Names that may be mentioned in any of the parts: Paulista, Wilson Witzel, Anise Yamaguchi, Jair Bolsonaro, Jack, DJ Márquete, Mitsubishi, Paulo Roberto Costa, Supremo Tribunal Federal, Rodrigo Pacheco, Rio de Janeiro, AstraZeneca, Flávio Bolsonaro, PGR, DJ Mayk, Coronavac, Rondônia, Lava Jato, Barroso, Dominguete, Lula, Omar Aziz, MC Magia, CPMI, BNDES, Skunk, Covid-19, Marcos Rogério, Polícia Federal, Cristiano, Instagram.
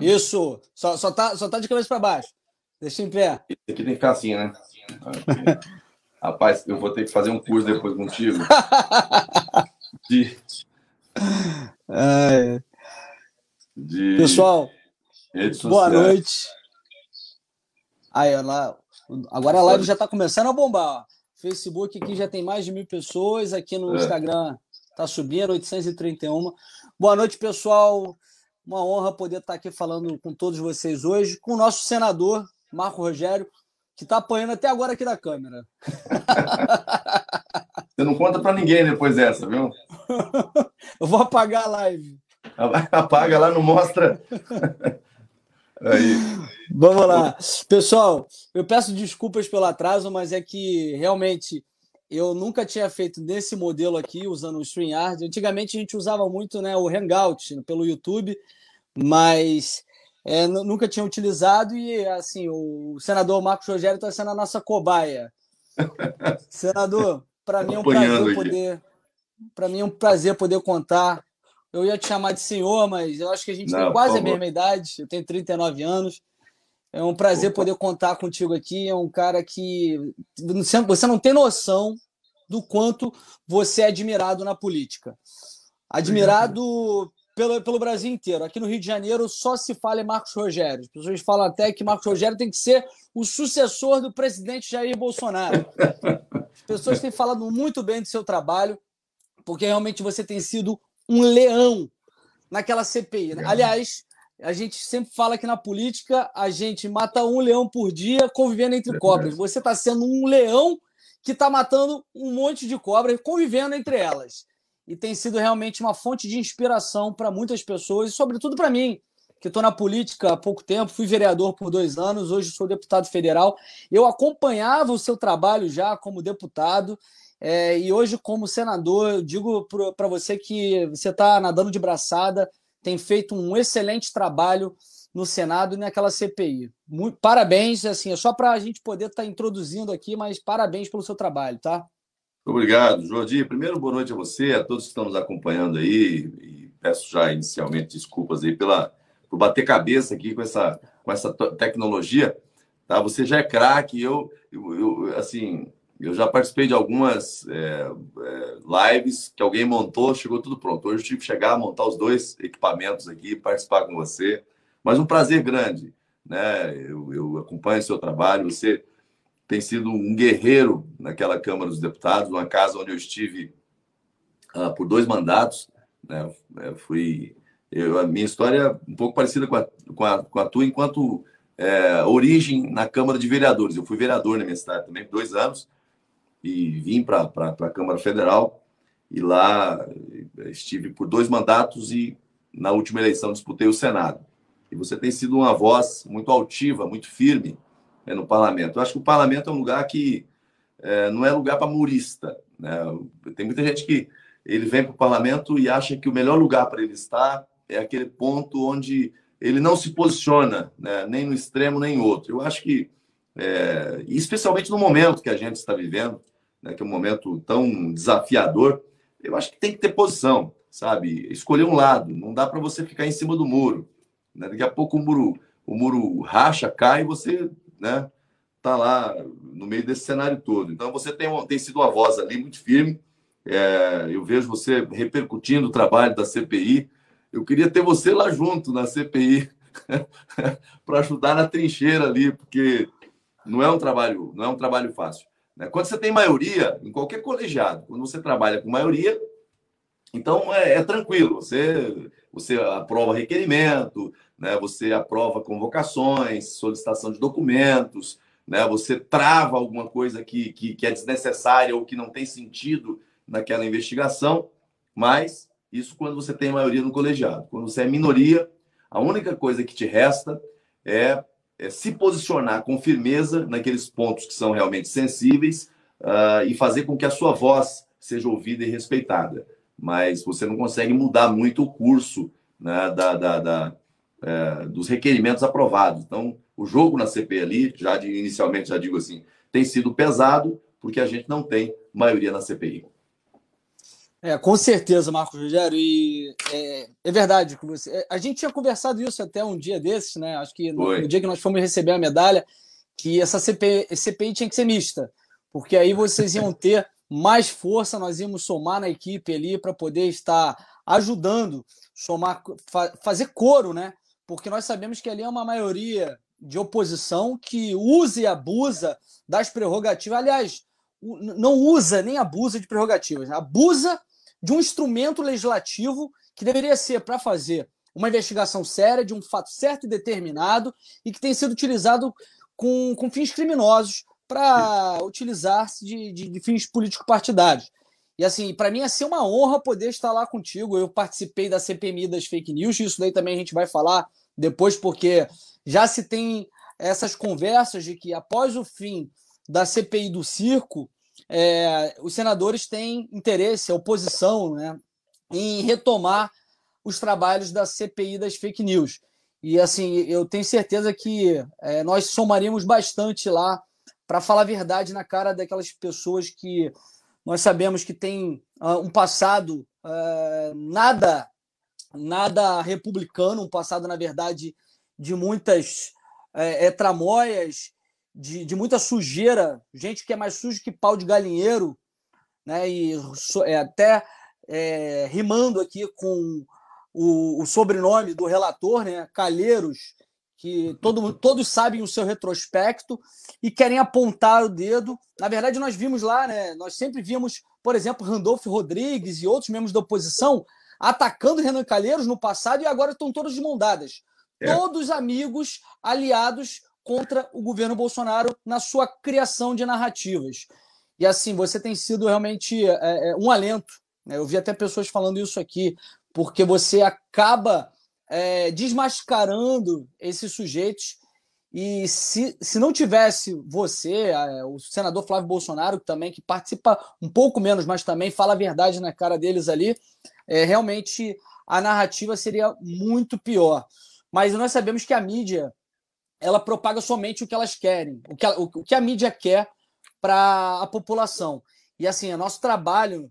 Isso. Só tá de cabeça para baixo. Deixa em pé. Esse aqui tem que ficar assim, né? Rapaz, eu vou ter que fazer um curso depois contigo. Pessoal, boa noite. Aí, lá, agora a live já está começando a bombar. Ó. Facebook aqui já tem mais de 1.000 pessoas. Aqui no Instagram está subindo, 831. Boa noite, pessoal. Uma honra poder estar aqui falando com todos vocês hoje, com o nosso senador, Marcos Rogério, que está apanhando até agora aqui da câmera. Você não conta para ninguém depois dessa, viu? Eu vou apagar a live. Apaga lá, não mostra. Aí. Vamos lá. Pessoal, eu peço desculpas pelo atraso, mas é que realmente eu nunca tinha feito nesse modelo aqui, usando o StreamYard. Antigamente a gente usava muito, né, o Hangout pelo YouTube, mas nunca tinha utilizado e, assim, o senador Marcos Rogério está sendo a nossa cobaia. Senador, para mim é um prazer poder... Para mim é um prazer poder contar. Eu ia te chamar de senhor, mas eu acho que a gente tem quase a mesma idade. Eu tenho 39 anos. É um prazer poder contar contigo aqui. É um cara que... Você não tem noção do quanto você é admirado na política. Admirado pelo Brasil inteiro. Aqui no Rio de Janeiro só se fala em Marcos Rogério. As pessoas falam até que Marcos Rogério tem que ser o sucessor do presidente Jair Bolsonaro. As pessoas têm falado muito bem do seu trabalho, porque realmente você tem sido um leão naquela CPI. Aliás, a gente sempre fala que na política a gente mata um leão por dia convivendo entre cobras. Você está sendo um leão que está matando um monte de cobras convivendo entre elas. E tem sido realmente uma fonte de inspiração para muitas pessoas, e sobretudo para mim, que estou na política há pouco tempo, fui vereador por 2 anos, hoje sou deputado federal. Eu acompanhava o seu trabalho já como deputado, e hoje, como senador, eu digo para você que você está nadando de braçada, tem feito um excelente trabalho no Senado e naquela CPI. Muito, parabéns, assim, é só para a gente poder estar introduzindo aqui, mas parabéns pelo seu trabalho, tá? Obrigado, Jordy. Primeiro, boa noite a você, a todos que estão nos acompanhando aí, e peço já inicialmente desculpas aí por bater cabeça aqui com essa tecnologia, tá? Você já é craque, eu assim... Eu já participei de algumas lives que alguém montou, chegou tudo pronto. Hoje eu tive que chegar, montar os 2 equipamentos aqui, participar com você. Mas um prazer grande, né? Eu acompanho o seu trabalho. Você tem sido um guerreiro naquela Câmara dos Deputados, uma casa onde eu estive por 2 mandatos. Né? A minha história é um pouco parecida com a tua, enquanto origem na Câmara de Vereadores. Eu fui vereador na minha cidade também por 2 anos. E vim para a Câmara Federal e lá estive por 2 mandatos e na última eleição disputei o Senado. E você tem sido uma voz muito altiva, muito firme, né, no parlamento. Eu acho que o parlamento é um lugar que não é lugar para murista, né? Tem muita gente que ele vem para o parlamento e acha que o melhor lugar para ele estar é aquele ponto onde ele não se posiciona, né, nem no extremo nem em outro. Eu acho que, especialmente no momento que a gente está vivendo, que é um momento tão desafiador, eu acho que tem que ter posição, sabe? Escolher um lado, não dá para você ficar em cima do muro, né? Daqui a pouco o muro racha, cai e você, né, tá lá no meio desse cenário todo. Então você tem sido uma voz ali muito firme, eu vejo você repercutindo o trabalho da CPI, eu queria ter você lá junto na CPI para ajudar na trincheira ali, porque não é um trabalho fácil, né? Quando você tem maioria, em qualquer colegiado, quando você trabalha com maioria, então é tranquilo. Você aprova requerimento, né? Você aprova convocações, solicitação de documentos, né? Você trava alguma coisa que é desnecessária ou que não tem sentido naquela investigação, mas isso quando você tem maioria no colegiado. Quando você é minoria, a única coisa que te resta é se posicionar com firmeza naqueles pontos que são realmente sensíveis e fazer com que a sua voz seja ouvida e respeitada. Mas você não consegue mudar muito o curso, né, dos requerimentos aprovados. Então, o jogo na CPI ali, inicialmente já digo assim, tem sido pesado porque a gente não tem maioria na CPI. Com certeza, Marcos Rogério, e é verdade que você... A gente tinha conversado isso até um dia desses, né? Acho que no dia que nós fomos receber a medalha, que essa CPI tinha que ser mista, porque aí vocês iam ter mais força, nós íamos somar na equipe ali para poder estar ajudando, somar, fazer coro, né? Porque nós sabemos que ali é uma maioria de oposição que usa e abusa das prerrogativas. Aliás, não usa nem abusa de prerrogativas, né? Abusa de um instrumento legislativo que deveria ser para fazer uma investigação séria de um fato certo e determinado e que tem sido utilizado com fins criminosos para utilizar-se de fins político-partidários. E assim, para mim é ser uma honra poder estar lá contigo. Eu participei da CPMI das fake news, isso daí também a gente vai falar depois, porque já se tem essas conversas de que após o fim da CPI do circo, os senadores têm interesse, a oposição, né, em retomar os trabalhos da CPI das fake news. E assim, eu tenho certeza que nós somaríamos bastante lá para falar a verdade na cara daquelas pessoas que nós sabemos que têm um passado nada republicano, um passado, na verdade, de muitas tramóias, de muita sujeira, gente que é mais sujo que pau de galinheiro, né? E até rimando aqui com o sobrenome do relator, né? Calheiros, que todos sabem o seu retrospecto e querem apontar o dedo. Na verdade, nós vimos lá, né? Nós sempre vimos, por exemplo, Randolfe Rodrigues e outros membros da oposição atacando Renan Calheiros no passado e agora estão todos de mão dadas. Todos amigos, aliados contra o governo Bolsonaro na sua criação de narrativas. E assim, você tem sido realmente um alento, né? Eu vi até pessoas falando isso aqui, porque você acaba desmascarando esses sujeitos e se não tivesse você, o senador Flávio Bolsonaro também, que participa um pouco menos, mas também fala a verdade na cara deles ali, realmente a narrativa seria muito pior. Mas nós sabemos que a mídia ela propaga somente o que elas querem, o que a mídia quer para a população. E assim, é nosso trabalho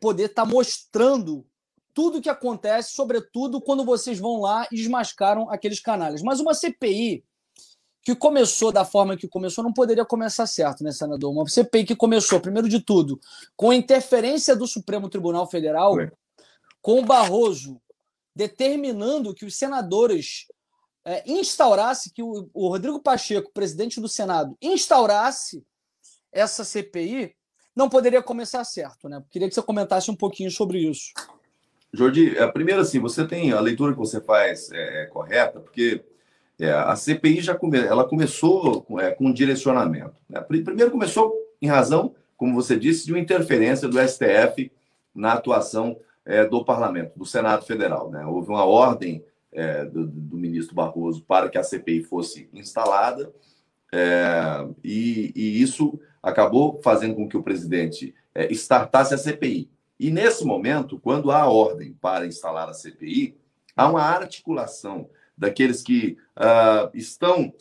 poder estar mostrando tudo o que acontece, sobretudo quando vocês vão lá e desmascaram aqueles canalhas. Mas uma CPI que começou da forma que começou não poderia começar certo, né, senador? Uma CPI que começou, primeiro de tudo, com a interferência do Supremo Tribunal Federal, com o Barroso determinando que os senadores instaurasse, que o Rodrigo Pacheco, presidente do Senado, instaurasse essa CPI, não poderia começar certo, né? Queria que você comentasse um pouquinho sobre isso. Jordi, primeiro assim, você tem a leitura que você faz correta, porque a CPI ela começou com um direcionamento, né? Primeiro começou em razão, como você disse, de uma interferência do STF na atuação do Parlamento, do Senado Federal, né? Houve uma ordem do ministro Barroso para que a CPI fosse instalada e isso acabou fazendo com que o presidente startasse a CPI. E nesse momento, quando há ordem para instalar a CPI, há uma articulação daqueles que estão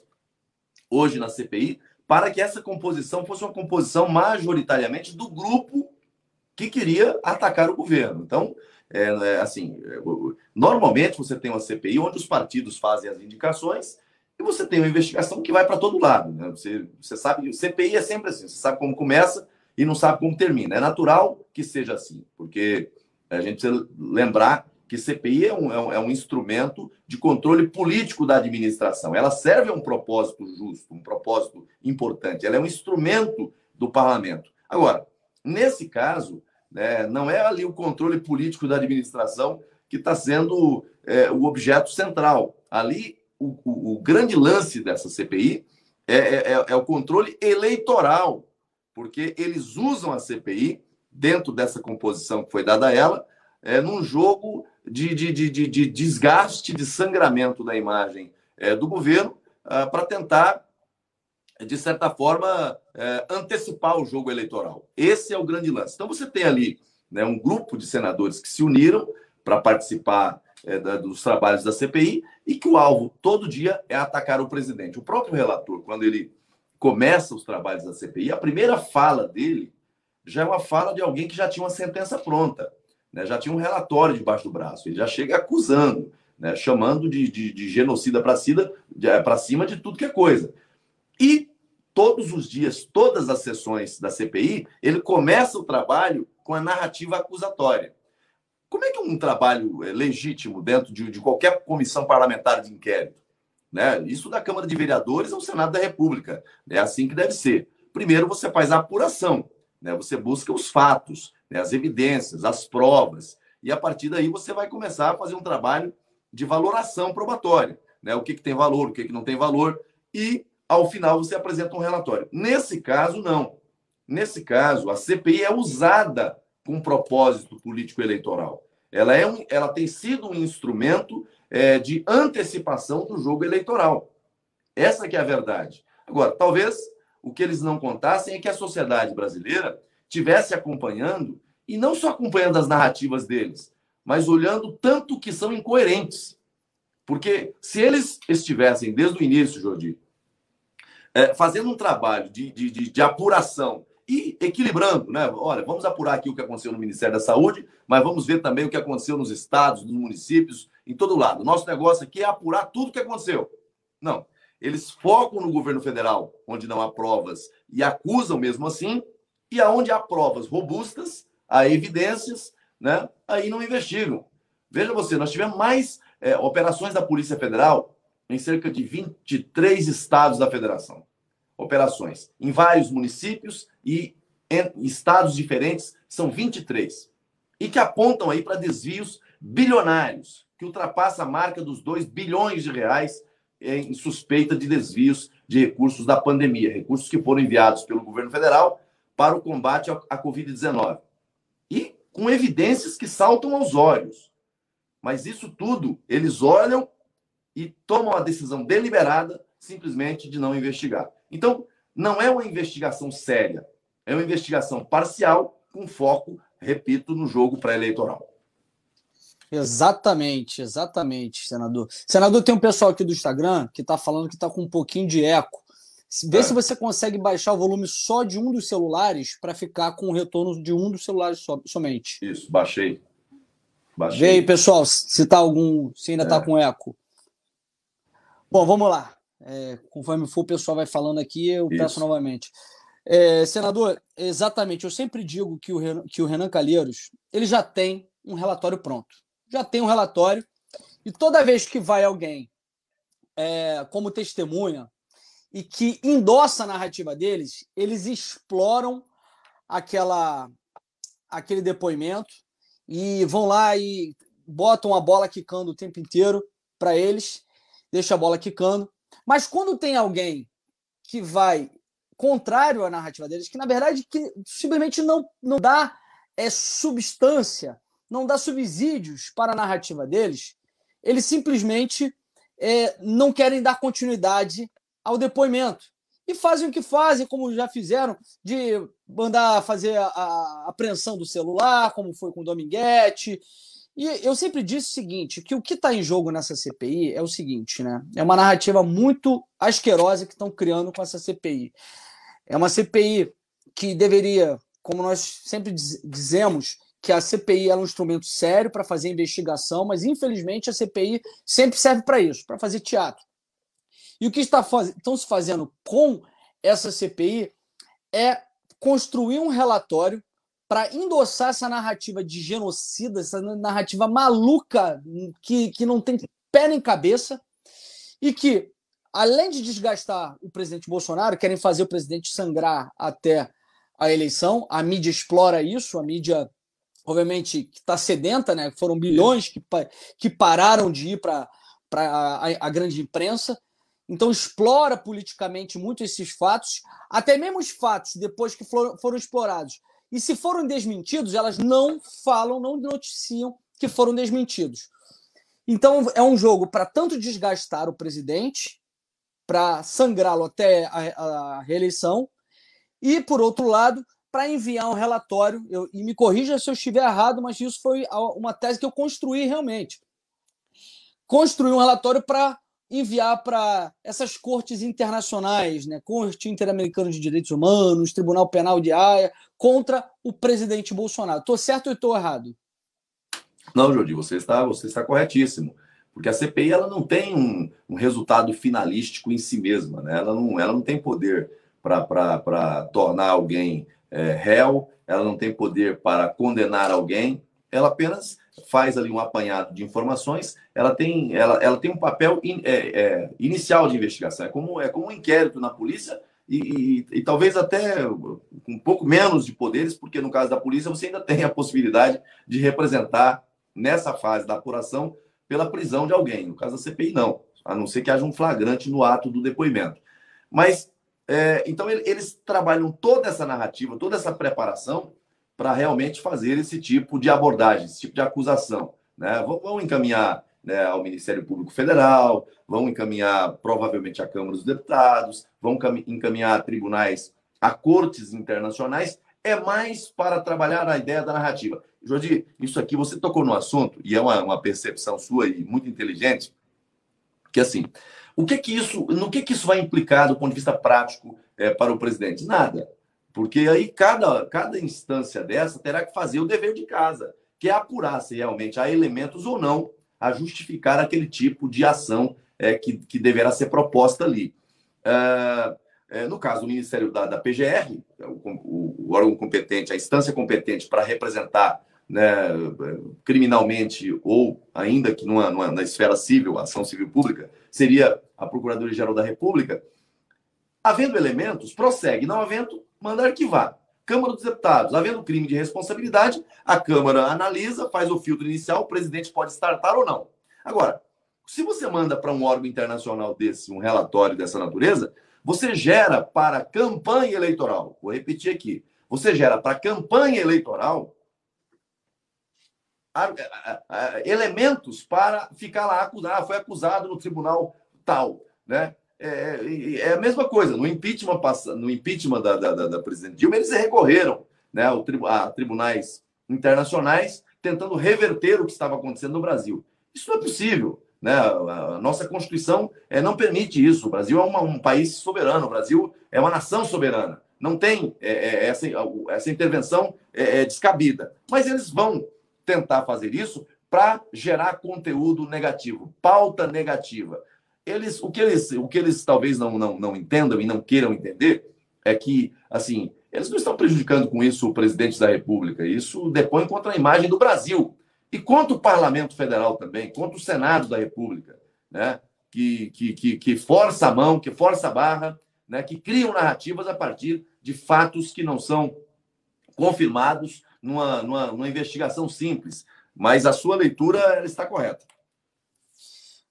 hoje na CPI para que essa composição fosse uma composição majoritariamente do grupo que queria atacar o governo. Então, assim, normalmente você tem uma CPI onde os partidos fazem as indicações e você tem uma investigação que vai para todo lado, né? Você sabe, o CPI é sempre assim, você sabe como começa e não sabe como termina. É natural que seja assim, porque a gente precisa lembrar que CPI é um instrumento de controle político da administração. Ela serve a um propósito justo, um propósito importante. Ela é um instrumento do parlamento. Agora, nesse caso, não é ali o controle político da administração que está sendo o objeto central. Ali, o grande lance dessa CPI é o controle eleitoral, porque eles usam a CPI, dentro dessa composição que foi dada a ela, num jogo de desgaste, de sangramento da imagem do governo, para tentar, de certa forma, antecipar o jogo eleitoral. Esse é o grande lance. Então, você tem ali, né, um grupo de senadores que se uniram para participar dos trabalhos da CPI e que o alvo, todo dia, é atacar o presidente. O próprio relator, quando ele começa os trabalhos da CPI, a primeira fala dele já é uma fala de alguém que já tinha uma sentença pronta. né, já tinha um relatório debaixo do braço, ele já chega acusando, né, chamando de genocida para cima de tudo que é coisa. E todos os dias, todas as sessões da CPI, ele começa o trabalho com a narrativa acusatória. Como é que um trabalho legítimo dentro de qualquer comissão parlamentar de inquérito? Né? Isso da Câmara de Vereadores ao Senado da República. É assim que deve ser. Primeiro você faz a apuração, né? Você busca os fatos, né? As evidências, as provas, e a partir daí você vai começar a fazer um trabalho de valoração probatória. Né? O que tem valor, o que não tem valor, e ao final você apresenta um relatório. Nesse caso, não. Nesse caso, a CPI é usada com propósito político-eleitoral. Ela tem sido um instrumento de antecipação do jogo eleitoral. Essa que é a verdade. Agora, talvez o que eles não contassem é que a sociedade brasileira estivesse acompanhando, e não só acompanhando as narrativas deles, mas olhando tanto que são incoerentes. Porque se eles estivessem, desde o início, Jordi, fazendo um trabalho de apuração e equilibrando, né? Olha, vamos apurar aqui o que aconteceu no Ministério da Saúde, mas vamos ver também o que aconteceu nos estados, nos municípios, em todo lado. Nosso negócio aqui é apurar tudo o que aconteceu. Não. Eles focam no governo federal, onde não há provas, e acusam mesmo assim, e aonde há provas robustas, há evidências, né? Aí não investigam. Veja você, nós tivemos mais operações da Polícia Federal em cerca de 23 estados da federação. Operações em vários municípios e em estados diferentes, são 23. E que apontam aí para desvios bilionários, que ultrapassa a marca dos 2 bilhões de reais em suspeita de desvios de recursos da pandemia, recursos que foram enviados pelo governo federal para o combate à Covid-19. E com evidências que saltam aos olhos. Mas isso tudo, eles olham e tomam a decisão deliberada simplesmente de não investigar. Então, não é uma investigação séria, é uma investigação parcial com foco, repito, no jogo pré-eleitoral. Exatamente, exatamente, senador. Senador, tem um pessoal aqui do Instagram que está falando que está com um pouquinho de eco. Vê se você consegue baixar o volume só de um dos celulares para ficar com o retorno de um dos celulares somente. Isso, baixei. Vê aí, pessoal, se ainda está com eco. Bom, vamos lá. Conforme for, o pessoal vai falando aqui, eu peço novamente. Senador, exatamente, eu sempre digo que o Renan Calheiros, ele já tem um relatório pronto. Já tem um relatório, e toda vez que vai alguém como testemunha e que endossa a narrativa deles, eles exploram aquele depoimento e vão lá e botam a bola quicando o tempo inteiro para eles, deixa a bola quicando. Mas quando tem alguém que vai contrário à narrativa deles, que na verdade que simplesmente não dá substância, não dá subsídios para a narrativa deles, eles simplesmente não querem dar continuidade ao depoimento. E fazem o que fazem, como já fizeram, de mandar fazer a apreensão do celular, como foi com o Dominguete. E eu sempre disse o seguinte, que o que está em jogo nessa CPI é o seguinte, né? É uma narrativa muito asquerosa que estão criando com essa CPI. É uma CPI que deveria, como nós sempre dizemos, que a CPI é um instrumento sério para fazer investigação, mas infelizmente a CPI sempre serve para isso, para fazer teatro. E o que estão se fazendo com essa CPI é construir um relatório para endossar essa narrativa de genocida, essa narrativa maluca que não tem pé nem cabeça, e que, além de desgastar o presidente Bolsonaro, querem fazer o presidente sangrar até a eleição. A mídia explora isso, a mídia, obviamente, está sedenta, né? Foram bilhões que pararam de ir para a grande imprensa. Então, explora politicamente muito esses fatos, até mesmo os fatos, depois que foram explorados. E se foram desmentidos, elas não falam, não noticiam que foram desmentidos. Então, é um jogo para tanto desgastar o presidente, para sangrá-lo até a reeleição, e, por outro lado, para enviar um relatório, e me corrija se eu estiver errado, mas isso foi uma tese que eu construí realmente. Construí um relatório para enviar para essas cortes internacionais, né? Corte Interamericana de Direitos Humanos, Tribunal Penal de Haia, contra o presidente Bolsonaro. Estou certo ou estou errado? Não, Jordy, você está corretíssimo. Porque a CPI ela não tem um resultado finalístico em si mesma, né? Ela não tem poder para tornar alguém réu, ela não tem poder para condenar alguém, ela apenas faz ali um apanhado de informações, ela tem um papel inicial de investigação, é como um inquérito na polícia e talvez até um pouco menos de poderes, porque no caso da polícia você ainda tem a possibilidade de representar nessa fase da apuração pela prisão de alguém. No caso da CPI, não. A não ser que haja um flagrante no ato do depoimento. Mas, então, eles trabalham toda essa narrativa, toda essa preparação para realmente fazer esse tipo de abordagem, esse tipo de acusação, né? Vão encaminhar, né, ao Ministério Público Federal, vão encaminhar, provavelmente, à Câmara dos Deputados, vão encaminhar a tribunais, a cortes internacionais. É mais para trabalhar a ideia da narrativa. Jordy, isso aqui você tocou no assunto, e é uma percepção sua e muito inteligente, que assim, no que isso vai implicar do ponto de vista prático para o presidente? Nada, porque aí cada instância dessa terá que fazer o dever de casa, que é apurar se realmente há elementos ou não a justificar aquele tipo de ação que deverá ser proposta ali. No caso do Ministério da PGR, o órgão competente, a instância competente para representar, né, criminalmente ou ainda que na esfera civil, ação civil pública, seria a Procuradoria-Geral da República. Havendo elementos, prossegue. Não havendo, manda arquivar. Câmara dos Deputados, havendo crime de responsabilidade, a Câmara analisa, faz o filtro inicial, o presidente pode startar ou não. Agora, se você manda para um órgão internacional desse, um relatório dessa natureza, você gera para a campanha eleitoral, vou repetir aqui, você gera para a campanha eleitoral elementos para ficar lá acusado, foi acusado no tribunal tal, né? É a mesma coisa, no impeachment da presidente Dilma, eles recorreram, né, a tribunais internacionais tentando reverter o que estava acontecendo no Brasil. Isso não é possível, né? A nossa Constituição não permite isso. O Brasil é um país soberano, o Brasil é uma nação soberana, não tem essa intervenção descabida. Mas eles vão tentar fazer isso para gerar conteúdo negativo, pauta negativa. O que eles talvez não entendam e não queiram entender é que, assim, eles não estão prejudicando com isso o presidente da República. Isso depõe contra a imagem do Brasil. E contra o Parlamento Federal também, contra o Senado da República, né, que força a mão, que força a barra, né, que criam narrativas a partir de fatos que não são confirmados numa investigação simples, mas a sua leitura ela está correta.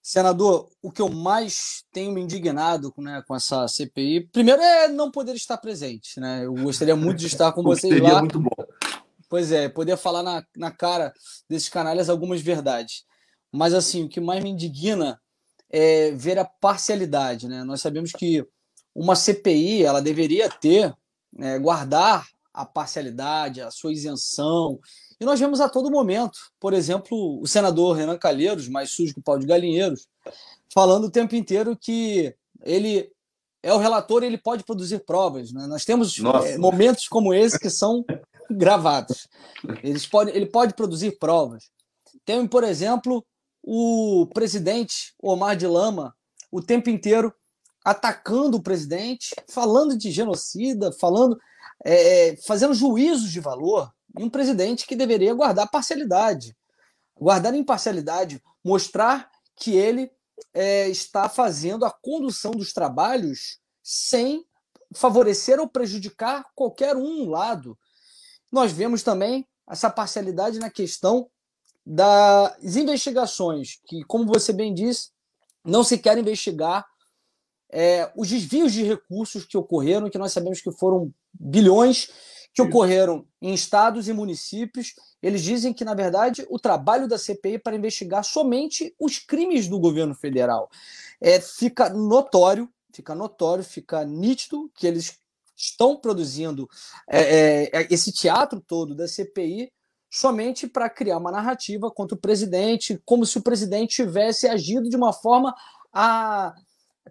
Senador, o que eu mais tenho me indignado, né, com essa CPI, primeiro é não poder estar presente, né? Eu gostaria muito de estar com vocês lá. Seria muito bom. Pois é, poder falar na cara desses canalhas algumas verdades. Mas, assim, o que mais me indigna é ver a parcialidade, né? Nós sabemos que uma CPI, ela deveria ter, né, guardar a parcialidade, a sua isenção. E nós vemos a todo momento, por exemplo, o senador Renan Calheiros, mais sujo que o pau de galinheiros, falando o tempo inteiro que ele é o relator e ele pode produzir provas, né? Nós temos momentos como esse que são gravados. Ele pode produzir provas. Tem, por exemplo, o presidente Omar de Lama, o tempo inteiro atacando o presidente, falando de genocida, falando... fazendo juízos de valor em um presidente que deveria guardar parcialidade, guardar imparcialidade, mostrar que ele está fazendo a condução dos trabalhos sem favorecer ou prejudicar qualquer um lado. Nós vemos também essa parcialidade na questão das investigações, que, como você bem disse, não se quer investigar os desvios de recursos que ocorreram, que nós sabemos que foram bilhões, que ocorreram em estados e municípios. Eles dizem que, na verdade, o trabalho da CPI para investigar somente os crimes do governo federal. Fica notório, fica nítido que eles estão produzindo esse teatro todo da CPI somente para criar uma narrativa contra o presidente, como se o presidente tivesse agido de uma forma a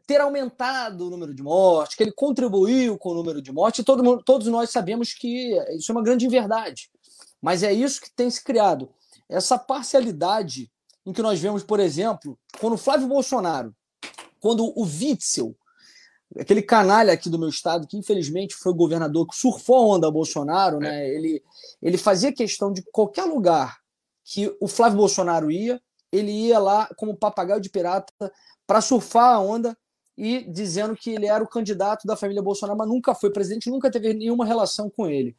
ter aumentado o número de mortes, que ele contribuiu com o número de mortes. Todos nós sabemos que isso é uma grande inverdade. Mas é isso que tem se criado. essa parcialidade em que nós vemos, por exemplo, quando o Flávio Bolsonaro, quando o Witzel, aquele canalha aqui do meu estado, que infelizmente foi governador, que surfou a onda Bolsonaro, né? Ele fazia questão de qualquer lugar que o Flávio Bolsonaro ia, ele ia lá como papagaio de pirata para surfar a onda e dizendo que ele era o candidato da família Bolsonaro, mas nunca foi presidente, nunca teve nenhuma relação com ele.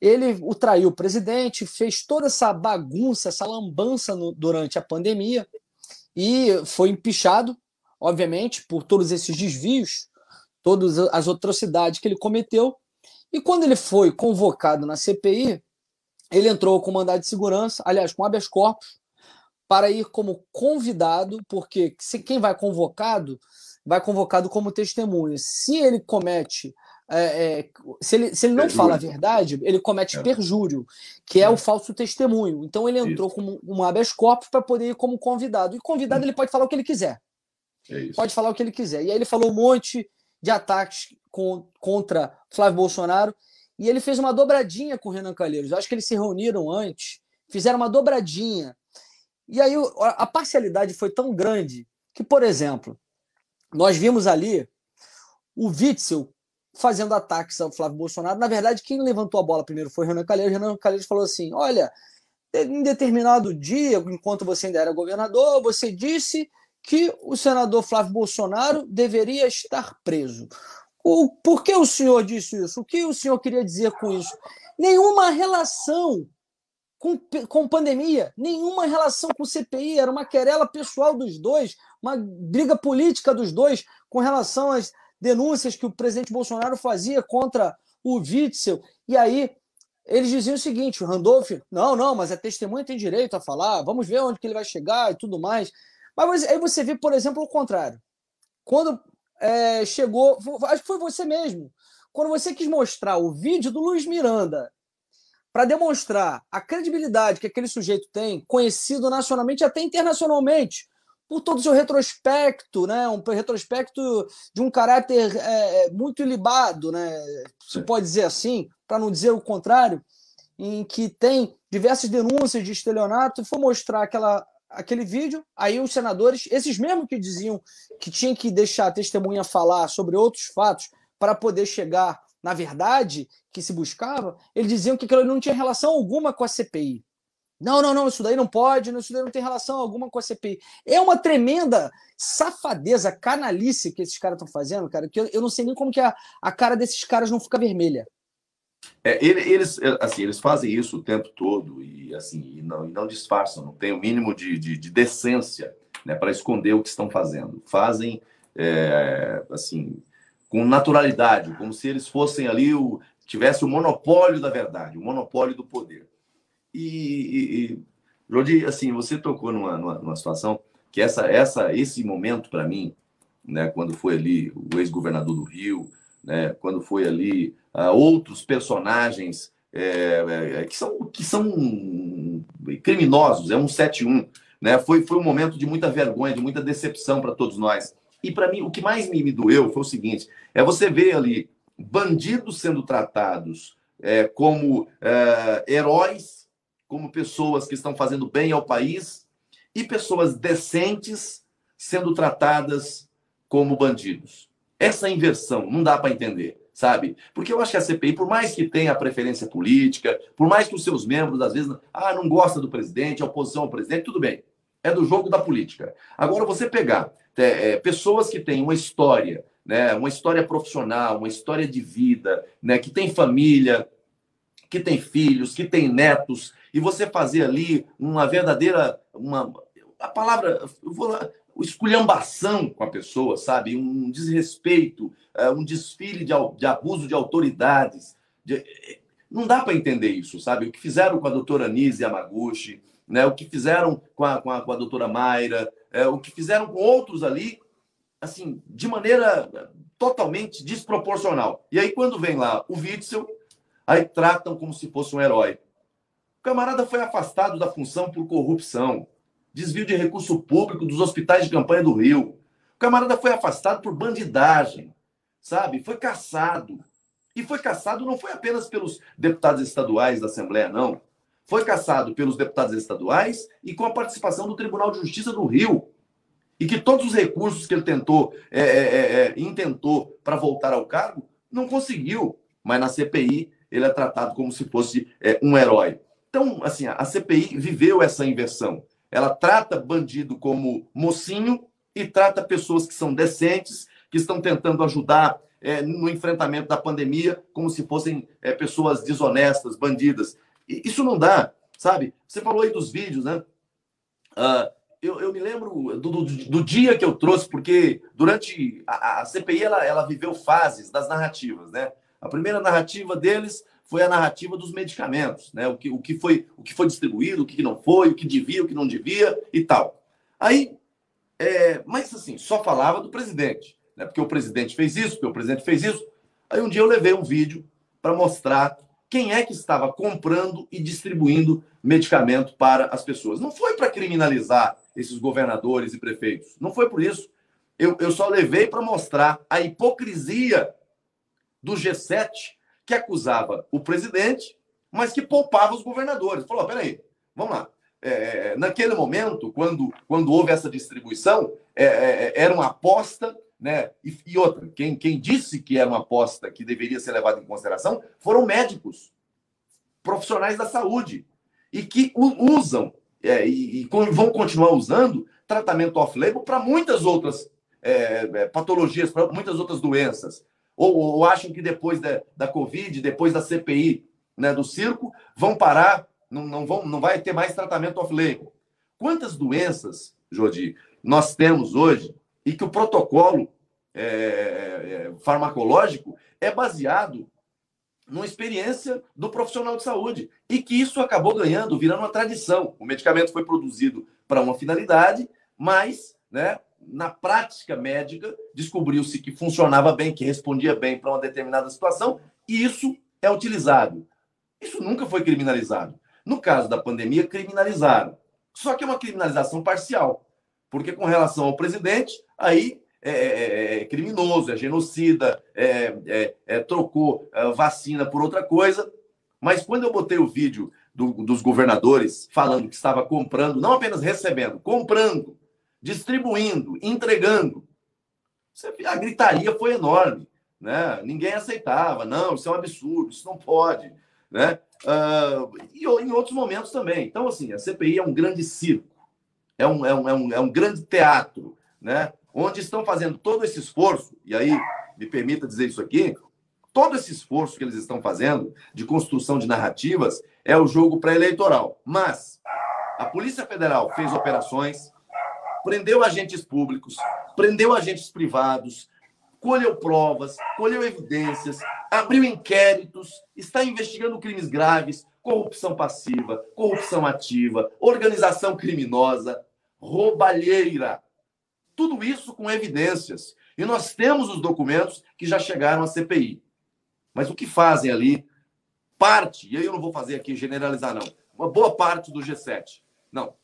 Ele o traiu o presidente, fez toda essa bagunça, essa lambança durante a pandemia e foi empichado, obviamente, por todos esses desvios, todas as atrocidades que ele cometeu. E quando ele foi convocado na CPI, ele entrou com mandado de segurança, aliás, com habeas corpus, para ir como convidado, porque quem vai convocado como testemunha. Se ele comete... se ele não fala a verdade, ele comete perjúrio, que é o falso testemunho. Então ele entrou com um habeas corpus para poder ir como convidado. E convidado ele pode falar o que ele quiser. Pode falar o que ele quiser. E aí ele falou um monte de ataques contra Flávio Bolsonaro. E ele fez uma dobradinha com o Renan Calheiros. Eu acho que eles se reuniram antes, fizeram uma dobradinha. E aí a parcialidade foi tão grande que, por exemplo, nós vimos ali o Witzel fazendo ataques ao Flávio Bolsonaro. Na verdade, quem levantou a bola primeiro foi o Renan Calheiros. O Renan Calheiros falou assim, olha, em determinado dia, enquanto você ainda era governador, você disse que o senador Flávio Bolsonaro deveria estar preso. Por que o senhor disse isso? O que o senhor queria dizer com isso? Nenhuma relação com pandemia, nenhuma relação com CPI, era uma querela pessoal dos dois, uma briga política dos dois com relação às denúncias que o presidente Bolsonaro fazia contra o Witzel. E aí eles diziam o seguinte, o Randolfe, não, mas a testemunha tem direito a falar, vamos ver onde que ele vai chegar e tudo mais. Mas aí você vê, por exemplo, o contrário. Quando chegou, acho que foi você mesmo, quando você quis mostrar o vídeo do Luiz Miranda para demonstrar a credibilidade que aquele sujeito tem, conhecido nacionalmente e até internacionalmente, por todo o seu retrospecto, né? Um retrospecto de um caráter muito ilibado, né? Se pode dizer assim, para não dizer o contrário, em que tem diversas denúncias de estelionato, e foi mostrar aquele vídeo, aí os senadores, esses mesmos que diziam que tinha que deixar a testemunha falar sobre outros fatos para poder chegar na verdade que se buscava, eles diziam que aquilo não tinha relação alguma com a CPI. Não, isso daí não pode, isso daí não tem relação alguma com a CPI. É uma tremenda safadeza, canalice que esses caras estão fazendo, cara, que eu não sei nem como que a cara desses caras não fica vermelha. Eles fazem isso o tempo todo e não disfarçam, não tem o mínimo de decência, né, para esconder o que estão fazendo. Fazem, com naturalidade, como se eles fossem ali, tivesse o monopólio da verdade, o monopólio do poder. E Jordy, você tocou numa situação que esse momento para mim, né, quando foi ali o ex-governador do Rio, né, quando foi ali outros personagens que são criminosos, é um 7-1, né, foi um momento de muita vergonha, de muita decepção para todos nós. E para mim, o que mais me doeu foi o seguinte, você ver ali bandidos sendo tratados como heróis, como pessoas que estão fazendo bem ao país, e pessoas decentes sendo tratadas como bandidos. Essa inversão não dá para entender, sabe? Porque eu acho que a CPI, por mais que tenha a preferência política, por mais que os seus membros, às vezes, não gosta do presidente, a oposição ao presidente, tudo bem. É do jogo da política. Agora, você pegar pessoas que têm uma história, né, uma história profissional, uma história de vida, né, que tem família, que tem filhos, que tem netos, e você fazer ali uma verdadeira, esculhambação com a pessoa, sabe? Um desrespeito, um desfile de abuso de autoridades. Não dá para entender isso, sabe? O que fizeram com a doutora Anise Yamaguchi, né? O que fizeram com a doutora Mayra, o que fizeram com outros ali, de maneira totalmente desproporcional. E aí, quando vem lá o Witzel, aí tratam como se fosse um herói. O camarada foi afastado da função por corrupção, desvio de recurso público dos hospitais de campanha do Rio. O camarada foi afastado por bandidagem, sabe? Foi cassado. E foi cassado não foi apenas pelos deputados estaduais da Assembleia, não. foi cassado pelos deputados estaduais e com a participação do Tribunal de Justiça do Rio. E que todos os recursos que ele tentou, intentou para voltar ao cargo, não conseguiu. Mas na CPI ele é tratado como se fosse um herói. Então, assim, a CPI viveu essa inversão. Ela trata bandido como mocinho e trata pessoas que são decentes, que estão tentando ajudar no enfrentamento da pandemia como se fossem pessoas desonestas, bandidas. Isso não dá, sabe? Você falou aí dos vídeos, né? Eu me lembro do dia que eu trouxe, porque durante a CPI ela viveu fases das narrativas, né? A primeira narrativa deles foi a narrativa dos medicamentos, né? O que foi distribuído, o que não foi, o que devia, o que não devia e tal. Aí, mas assim, só falava do presidente, né? Porque o presidente fez isso, porque o presidente fez isso. Aí um dia eu levei um vídeo para mostrar quem é que estava comprando e distribuindo medicamento para as pessoas. Não foi para criminalizar esses governadores e prefeitos, não foi por isso. Eu só levei para mostrar a hipocrisia do G7 que acusava o presidente, mas que poupava os governadores. Falou, peraí, vamos lá. Naquele momento, quando houve essa distribuição, era uma aposta, né? E outra, quem disse que era uma aposta que deveria ser levada em consideração foram médicos, profissionais da saúde, e que usam vão continuar usando tratamento off-label para muitas outras patologias, para muitas outras doenças. Ou acham que depois da Covid, depois da CPI, né, do circo, vão parar, não vai ter mais tratamento off-label. Quantas doenças, Jordy, nós temos hoje e que o protocolo farmacológico é baseado numa experiência do profissional de saúde e que isso acabou virando uma tradição. O medicamento foi produzido para uma finalidade, mas, né, na prática médica, descobriu-se que funcionava bem, que respondia bem para uma determinada situação, e isso é utilizado. Isso nunca foi criminalizado. No caso da pandemia, criminalizaram. Só que é uma criminalização parcial, porque com relação ao presidente, aí é criminoso, é genocida, trocou vacina por outra coisa. Mas quando eu botei o vídeo dos governadores falando que estava comprando, não apenas recebendo, comprando, distribuindo, entregando. A gritaria foi enorme, né? Ninguém aceitava. Não, isso é um absurdo, isso não pode, né? E em outros momentos também. Então, assim, a CPI é um grande circo, é um grande teatro, né? Onde estão fazendo todo esse esforço, e aí me permita dizer isso aqui, todo esse esforço que eles estão fazendo de construção de narrativas é o jogo pré-eleitoral. Mas a Polícia Federal fez operações, prendeu agentes públicos, prendeu agentes privados, colheu provas, colheu evidências, abriu inquéritos, está investigando crimes graves, corrupção passiva, corrupção ativa, organização criminosa, roubalheira. Tudo isso com evidências. E nós temos os documentos que já chegaram à CPI. Mas o que fazem ali? Parte, e aí eu não vou fazer aqui generalizar, não. Uma boa parte do G7. Não,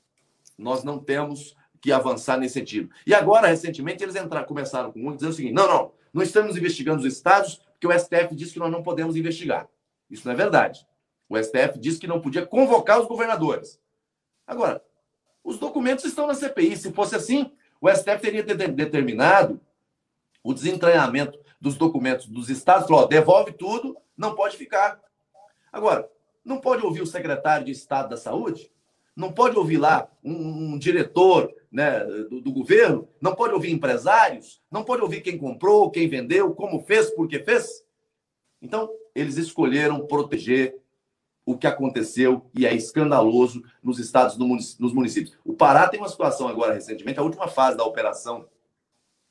nós não temos que avançar nesse sentido. E agora, recentemente, eles começaram com um dizendo o seguinte, não estamos investigando os estados porque o STF disse que nós não podemos investigar. Isso não é verdade. O STF disse que não podia convocar os governadores. Agora, os documentos estão na CPI. Se fosse assim, o STF teria determinado o desentranhamento dos documentos dos estados, falou, devolve tudo, não pode ficar. Agora, não pode ouvir o secretário de Estado da Saúde? Não pode ouvir lá um diretor, né, do governo, não pode ouvir empresários, não pode ouvir quem comprou, quem vendeu, como fez, por que fez. Então, eles escolheram proteger o que aconteceu e é escandaloso nos estados, nos municípios. O Pará tem uma situação agora, recentemente, a última fase da operação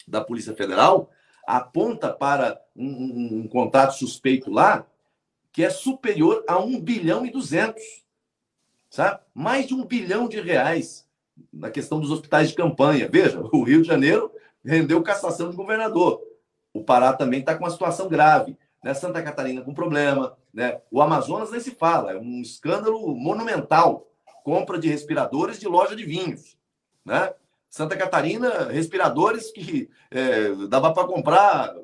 da Polícia Federal aponta para um contrato suspeito lá que é superior a 1,2 bilhão, sabe? Mais de R$1 bilhão na questão dos hospitais de campanha. Veja, o Rio de Janeiro rendeu cassação de governador. O Pará também está com uma situação grave, né? Santa Catarina com problema, né? O Amazonas nem se fala, é um escândalo monumental. Compra de respiradores de loja de vinhos, né? Santa Catarina, respiradores que dava para comprar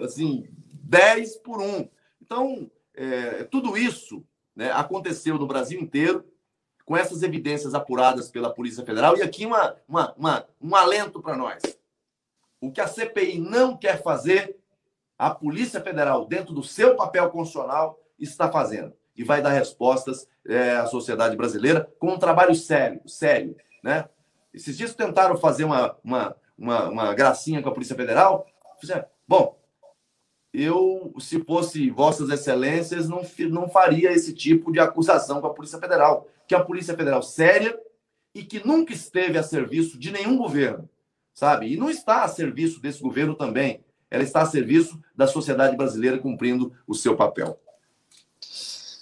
assim, 10 por 1. Então, tudo isso né, aconteceu no Brasil inteiro, com essas evidências apuradas pela Polícia Federal. E aqui um alento para nós. O que a CPI não quer fazer, a Polícia Federal, dentro do seu papel constitucional, está fazendo. E vai dar respostas à sociedade brasileira com um trabalho sério, né? Esses dias tentaram fazer uma gracinha com a Polícia Federal. Fizeram, bom, eu, se fosse vossas excelências, não faria esse tipo de acusação com a Polícia Federal. Que é a Polícia Federal séria e que nunca esteve a serviço de nenhum governo, sabe? E não está a serviço desse governo também. Ela está a serviço da sociedade brasileira cumprindo o seu papel.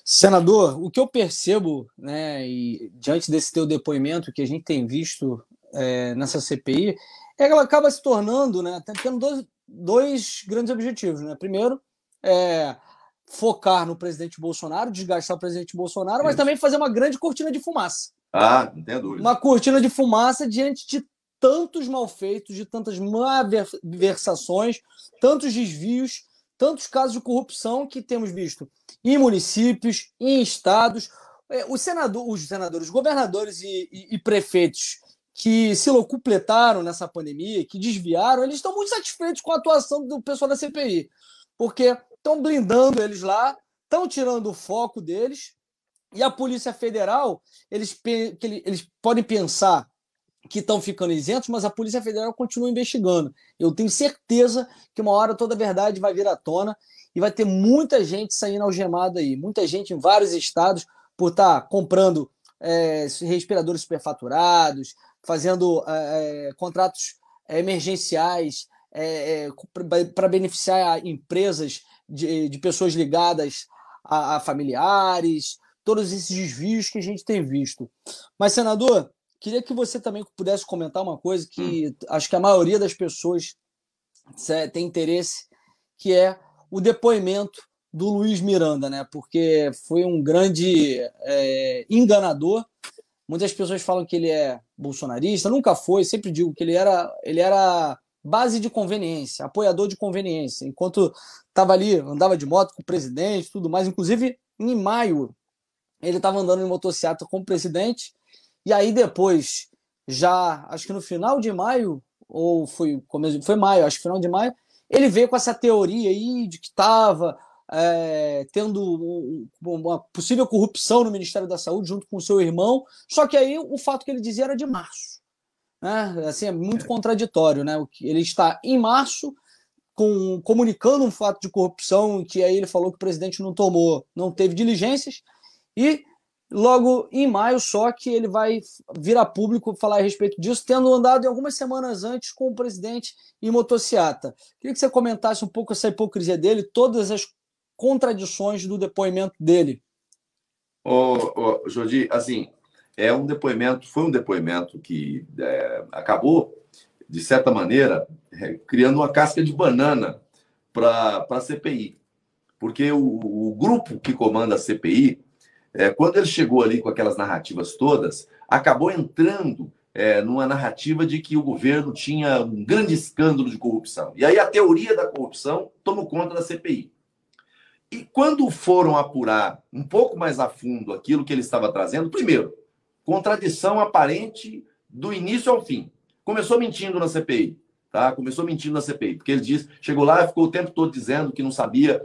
Senador, o que eu percebo, né, e diante desse teu depoimento que a gente tem visto nessa CPI, é que ela acaba se tornando, né, tendo dois grandes objetivos, né? Primeiro, focar no presidente Bolsonaro, desgastar o presidente Bolsonaro, mas também fazer uma grande cortina de fumaça. Ah, não tenho dúvida. Uma cortina de fumaça diante de tantos malfeitos, de tantas malversações, tantos desvios, tantos casos de corrupção que temos visto em municípios, em estados. Os senadores, governadores e prefeitos que se locupletaram nessa pandemia, que desviaram, eles estão muito satisfeitos com a atuação do pessoal da CPI, porque estão blindando eles lá, estão tirando o foco deles, e a Polícia Federal, eles podem pensar que estão ficando isentos, mas a Polícia Federal continua investigando. Eu tenho certeza que uma hora toda a verdade vai vir à tona e vai ter muita gente saindo algemada aí, muita gente em vários estados por estar comprando respiradores superfaturados, fazendo contratos emergenciais para beneficiar empresas de pessoas ligadas a familiares, todos esses desvios que a gente tem visto. Mas, senador, queria que você também pudesse comentar uma coisa que acho que a maioria das pessoas tem interesse, que é o depoimento do Luiz Miranda, né? Porque foi um grande enganador. Muitas pessoas falam que ele é bolsonarista, nunca foi, sempre digo que ele era base de conveniência, apoiador de conveniência, enquanto estava ali, andava de moto com o presidente, tudo mais. Inclusive, em maio, ele estava andando em motocicleta com o presidente. E aí depois, já acho que no final de maio, ou foi maio, acho que final de maio, ele veio com essa teoria aí de que estava tendo uma possível corrupção no Ministério da Saúde junto com o seu irmão, só que aí o fato que ele dizia era de março. Né? Assim, é muito contraditório, né? Ele está em março comunicando um fato de corrupção que aí ele falou que o presidente não teve diligências, e logo em maio só que ele vai vir a público falar a respeito disso, tendo andado algumas semanas antes com o presidente em motociata. Queria que você comentasse um pouco essa hipocrisia dele, todas as contradições do depoimento dele. Jordy, assim, foi um depoimento que acabou, de certa maneira, criando uma casca de banana para a CPI. Porque o grupo que comanda a CPI, quando ele chegou ali com aquelas narrativas todas, acabou entrando numa narrativa de que o governo tinha um grande escândalo de corrupção. E aí a teoria da corrupção tomou conta da CPI. E quando foram apurar um pouco mais a fundo aquilo que ele estava trazendo, primeiro, contradição aparente do início ao fim. Começou mentindo na CPI, tá? Porque ele chegou lá e ficou o tempo todo dizendo que não sabia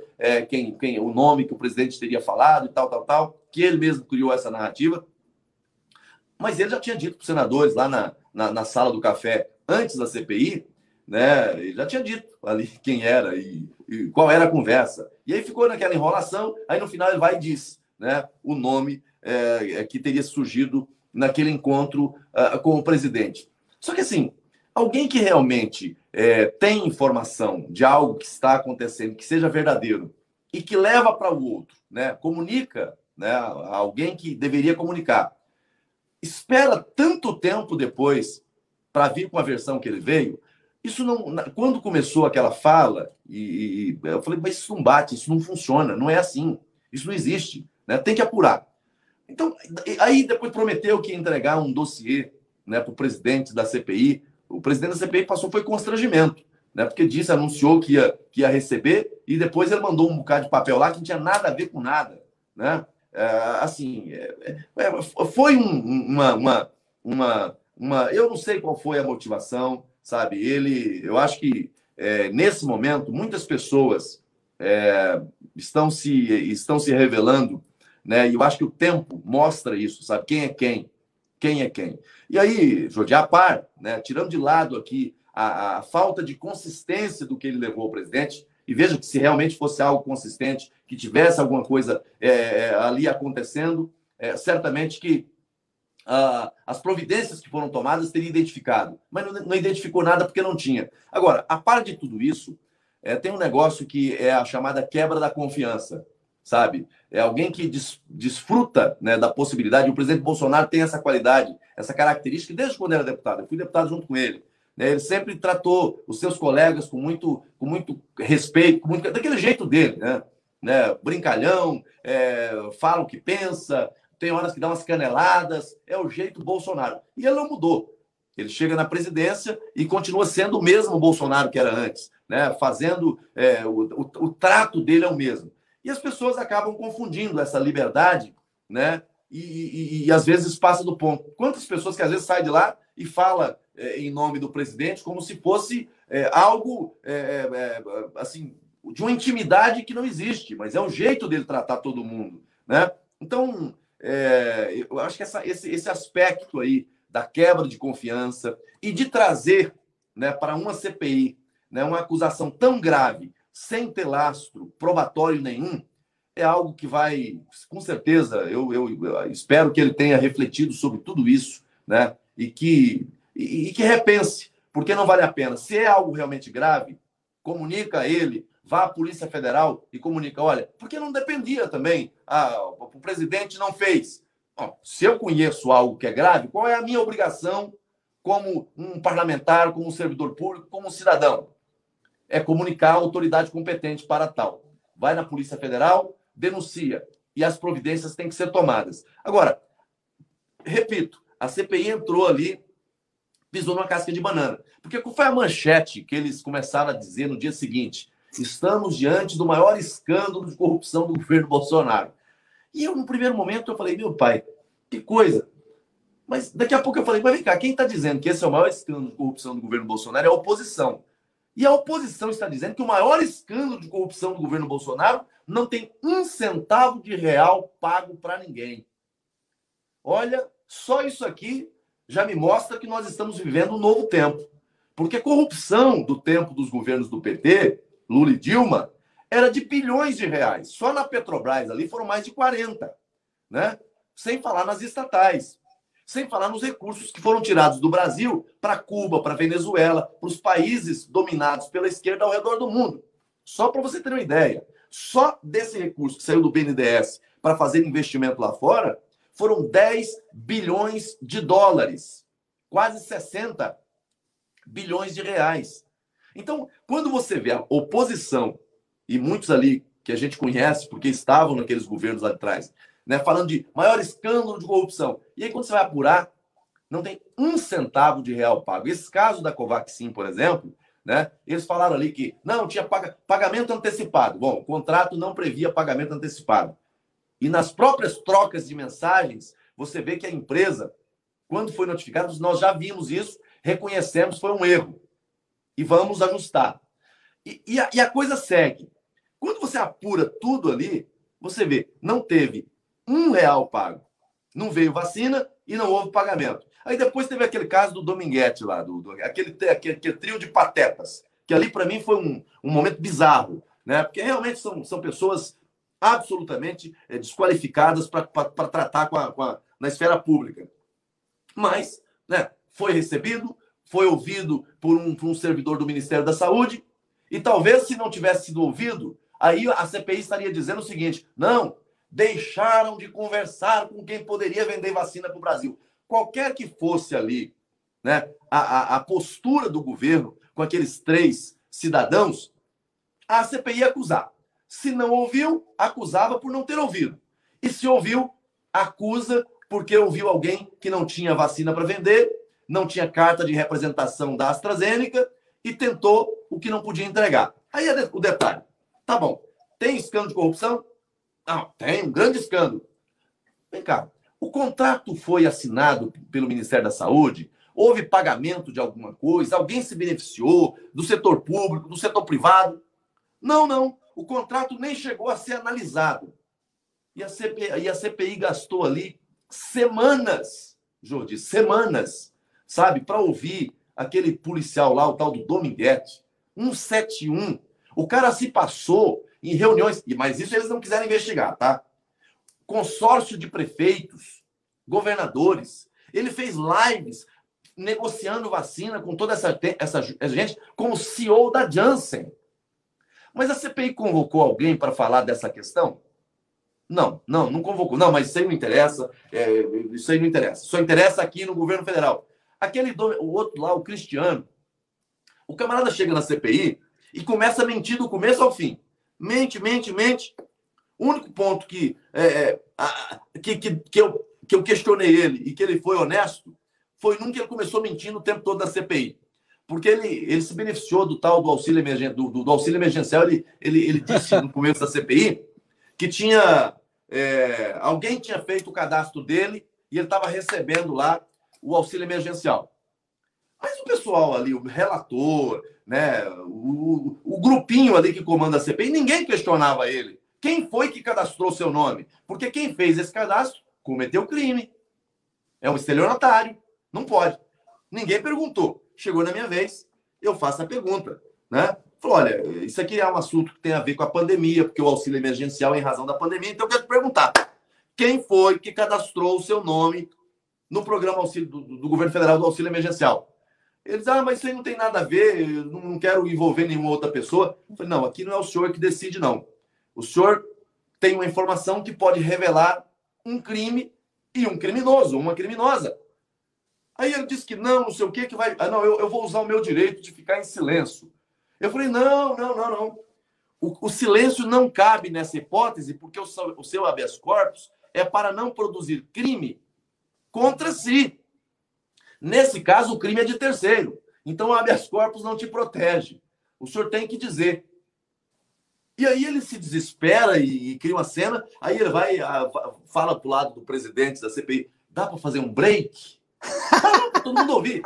o nome que o presidente teria falado e tal, que ele mesmo criou essa narrativa. Mas ele já tinha dito para os senadores lá na sala do café antes da CPI, né? Ele já tinha dito ali quem era e qual era a conversa. E aí ficou naquela enrolação, aí no final ele vai e diz, né, o nome que teria surgido naquele encontro com o presidente. Só que, assim, alguém que realmente tem informação de algo que está acontecendo, que seja verdadeiro e que leva para o outro, né, comunica, né, a alguém que deveria comunicar, espera tanto tempo depois para vir com a versão que ele veio, isso não... Quando começou aquela fala, e eu falei, mas isso não bate, isso não funciona, não é assim, isso não existe, né, tem que apurar. Então, aí depois prometeu que ia entregar um dossiê, né, para o presidente da CPI. O presidente da CPI foi constrangimento, né, porque anunciou que ia receber, e depois ele mandou um bocado de papel lá que não tinha nada a ver com nada, né? assim, foi eu não sei qual foi a motivação, sabe? Eu acho que nesse momento muitas pessoas estão se revelando, né? E eu acho que o tempo mostra isso, sabe? Quem é quem? Quem é quem? E aí, Jordy, a par, né? Tirando de lado aqui a falta de consistência do que ele levou ao presidente, e veja que se realmente fosse algo consistente, que tivesse alguma coisa ali acontecendo, certamente que as providências que foram tomadas teriam identificado. Mas não identificou nada porque não tinha. Agora, a par de tudo isso, tem um negócio que é a chamada quebra da confiança, sabe? É alguém que desfruta, né, da possibilidade. O presidente Bolsonaro tem essa qualidade, essa característica, desde quando era deputado. Eu fui deputado junto com ele. Ele sempre tratou os seus colegas com muito respeito, daquele jeito dele, né? Brincalhão, fala o que pensa, tem horas que dá umas caneladas, é o jeito Bolsonaro. E ele não mudou. Ele chega na presidência e continua sendo o mesmo Bolsonaro que era antes, né? Fazendo o trato dele é o mesmo. E as pessoas acabam confundindo essa liberdade, né? E às vezes passa do ponto. Quantas pessoas que às vezes saem de lá e fala em nome do presidente como se fosse algo assim, de uma intimidade que não existe, mas é um jeito dele tratar todo mundo, né? Então, eu acho que esse aspecto aí da quebra de confiança e de trazer, né, para uma CPI, né, uma acusação tão grave, sem ter lastro probatório nenhum, é algo que vai, com certeza, eu espero que ele tenha refletido sobre tudo isso, né? E que repense, porque não vale a pena. Se é algo realmente grave, comunica a ele, vá à Polícia Federal e comunica, olha, porque não dependia também, o presidente não fez. Bom, se eu conheço algo que é grave, qual é a minha obrigação como um parlamentar, como um servidor público, como um cidadão? É comunicar a autoridade competente para tal. Vai na Polícia Federal, denuncia, e as providências têm que ser tomadas. Agora, repito, a CPI entrou ali, pisou numa casca de banana. Porque qual foi a manchete que eles começaram a dizer no dia seguinte? Estamos diante do maior escândalo de corrupção do governo Bolsonaro. E eu, no primeiro momento, eu falei, meu pai, que coisa. Mas daqui a pouco eu falei, mas vem cá, quem está dizendo que esse é o maior escândalo de corrupção do governo Bolsonaro é a oposição. E a oposição está dizendo que o maior escândalo de corrupção do governo Bolsonaro não tem um centavo de real pago para ninguém. Olha, só isso aqui já me mostra que nós estamos vivendo um novo tempo. Porque a corrupção do tempo dos governos do PT, Lula e Dilma, era de bilhões de reais. Só na Petrobras ali foram mais de 40, né? Sem falar nas estatais. Sem falar nos recursos que foram tirados do Brasil para Cuba, para Venezuela, para os países dominados pela esquerda ao redor do mundo. Só para você ter uma ideia, só desse recurso que saiu do BNDES para fazer investimento lá fora, foram 10 bilhões de dólares, quase 60 bilhões de reais. Então, quando você vê a oposição, e muitos ali que a gente conhece porque estavam naqueles governos lá de trás, né, falando de maior escândalo de corrupção, e aí quando você vai apurar, não tem um centavo de real pago. Esse caso da Covaxin, por exemplo, né, eles falaram ali que não tinha pagamento antecipado. Bom, o contrato não previa pagamento antecipado. E nas próprias trocas de mensagens, você vê que a empresa, quando foi notificada, nós já vimos isso, reconhecemos, foi um erro. E vamos ajustar. E a coisa segue. Quando você apura tudo ali, você vê, não teve um real pago. Não veio vacina e não houve pagamento. Aí depois teve aquele caso do Dominguete lá, aquele trio de patetas, que ali para mim foi um momento bizarro, né? Porque realmente são pessoas absolutamente desqualificadas para tratar na esfera pública. Mas, né, foi recebido, foi ouvido por um servidor do Ministério da Saúde, e talvez se não tivesse sido ouvido, aí a CPI estaria dizendo o seguinte, não, deixaram de conversar com quem poderia vender vacina para o Brasil. Qualquer que fosse ali, né, a postura do governo com aqueles três cidadãos, a CPI ia acusar. Se não ouviu, acusava por não ter ouvido. E se ouviu, acusa porque ouviu alguém que não tinha vacina para vender, não tinha carta de representação da AstraZeneca e tentou o que não podia entregar. Aí é o detalhe. Tá bom, tem escândalo de corrupção? Não, tem um grande escândalo. Vem cá, o contrato foi assinado pelo Ministério da Saúde? Houve pagamento de alguma coisa? Alguém se beneficiou do setor público, do setor privado? Não, não. O contrato nem chegou a ser analisado. E a CPI gastou ali semanas, Jordi, semanas, sabe, para ouvir aquele policial lá, o tal do Dominguete, 171. O cara se passou em reuniões, mas isso eles não quiseram investigar, tá? Consórcio de prefeitos, governadores. Ele fez lives negociando vacina com toda essa gente, como CEO da Janssen. Mas a CPI convocou alguém para falar dessa questão? Não convocou. Não, mas isso aí não interessa. Isso aí não interessa. Só interessa aqui no governo federal. O outro lá, o Cristiano, o camarada chega na CPI e começa a mentir do começo ao fim. Mente. O único ponto que eu questionei ele e que ele foi honesto foi num que ele começou mentindo o tempo todo da CPI. Porque ele se beneficiou do tal do auxílio emergencial. Do auxílio emergencial ele disse no começo da CPI que tinha... alguém tinha feito o cadastro dele e ele estava recebendo lá o auxílio emergencial. Mas o pessoal ali, o relator, né, o grupinho ali que comanda a CPI, ninguém questionava ele. Quem foi que cadastrou seu nome? Porque quem fez esse cadastro cometeu crime. É um estelionatário. Não pode. Ninguém perguntou. Chegou na minha vez, eu faço a pergunta, né? Falou, olha, isso aqui é um assunto que tem a ver com a pandemia, porque o auxílio emergencial é em razão da pandemia, então eu quero te perguntar, quem foi que cadastrou o seu nome no programa auxílio do governo federal do auxílio emergencial? Eles, mas isso aí não tem nada a ver, eu não quero envolver nenhuma outra pessoa. Eu falei, não, aqui não é o senhor que decide, não. O senhor tem uma informação que pode revelar um crime e um criminoso, uma criminosa. Aí ele disse que não sei o que vai... Eu vou usar o meu direito de ficar em silêncio. Eu falei, não. O silêncio não cabe nessa hipótese, porque o seu habeas corpus é para não produzir crime contra si. Nesse caso, o crime é de terceiro. Então, o habeas corpus não te protege. O senhor tem que dizer. E aí ele se desespera e cria uma cena. Aí ele vai, fala pro lado do presidente da CPI, dá para fazer um break? Para todo mundo ouvir.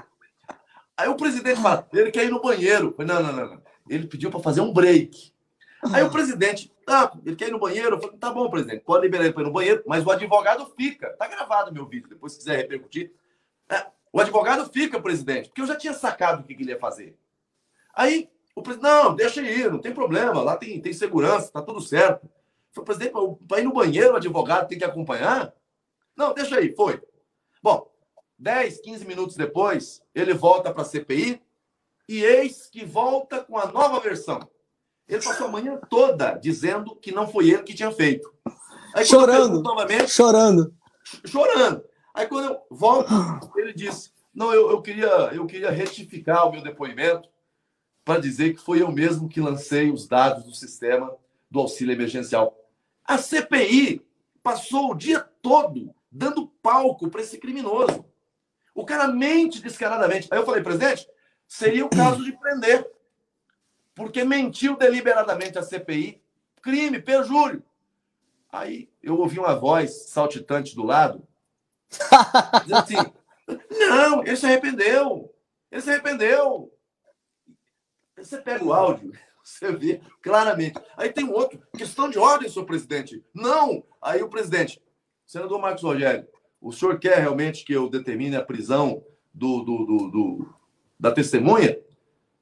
Aí o presidente fala, ele quer ir no banheiro. Não. Ele pediu para fazer um break. Aí o presidente, ele quer ir no banheiro. Eu falei, tá bom, presidente, pode liberar ele para ir no banheiro, mas o advogado fica. Tá gravado meu vídeo, depois se quiser repercutir. O advogado fica, presidente, porque eu já tinha sacado o que ele ia fazer. Aí o presidente, não, deixa ir, não tem problema, lá tem segurança, tá tudo certo. Eu falei, presidente, para ir no banheiro o advogado tem que acompanhar? Não, deixa aí, foi. Bom, 10, 15 minutos depois, ele volta para a CPI e eis que volta com a nova versão. Ele passou a manhã toda dizendo que não foi ele que tinha feito. Aí, chorando. Aí quando eu volto, ele diz, não, eu queria retificar o meu depoimento para dizer que foi eu mesmo que lancei os dados do sistema do auxílio emergencial. A CPI passou o dia todo dando palco para esse criminoso. O cara mente descaradamente. Aí eu falei, presidente, seria o caso de prender. Porque mentiu deliberadamente a CPI. Crime, perjúrio. Aí eu ouvi uma voz saltitante do lado. Dizendo assim, não, ele se arrependeu. Ele se arrependeu. Você pega o áudio, você vê claramente. Aí tem um outro, questão de ordem, senhor presidente. Não. Aí o presidente, senador Marcos Rogério, o senhor quer realmente que eu determine a prisão da testemunha? Eu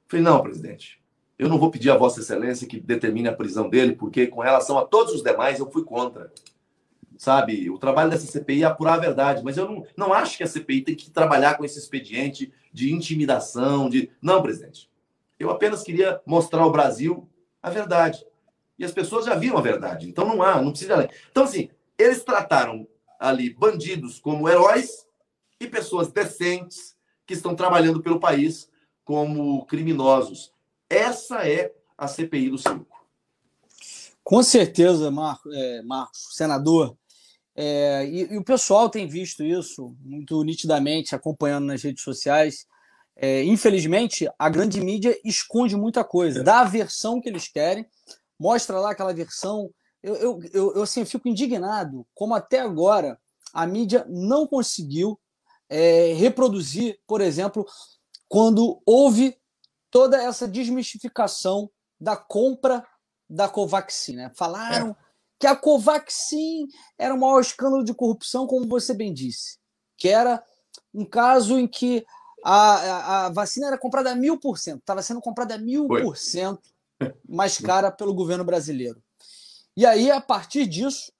falei, não, presidente. Eu não vou pedir a Vossa Excelência que determine a prisão dele, porque com relação a todos os demais eu fui contra. Sabe, o trabalho dessa CPI é apurar a verdade, mas eu não acho que a CPI tem que trabalhar com esse expediente de intimidação. Não, presidente. Eu apenas queria mostrar ao Brasil a verdade. E as pessoas já viram a verdade. Então não precisa além. Então, assim, eles trataram ali bandidos como heróis e pessoas decentes que estão trabalhando pelo país como criminosos. Essa é a CPI do circo. Com certeza, Marcos, senador. E o pessoal tem visto isso muito nitidamente, acompanhando nas redes sociais. Infelizmente, a grande mídia esconde muita coisa. Dá a versão que eles querem, mostra lá aquela versão. Eu assim, fico indignado, como até agora a mídia não conseguiu reproduzir, por exemplo, quando houve toda essa desmistificação da compra da Covaxin, né? Falaram que a Covaxin era o maior escândalo de corrupção, como você bem disse, que era um caso em que a vacina era comprada a 1.000%, estava sendo comprada a 1.000% mais cara pelo governo brasileiro. E aí, a partir disso,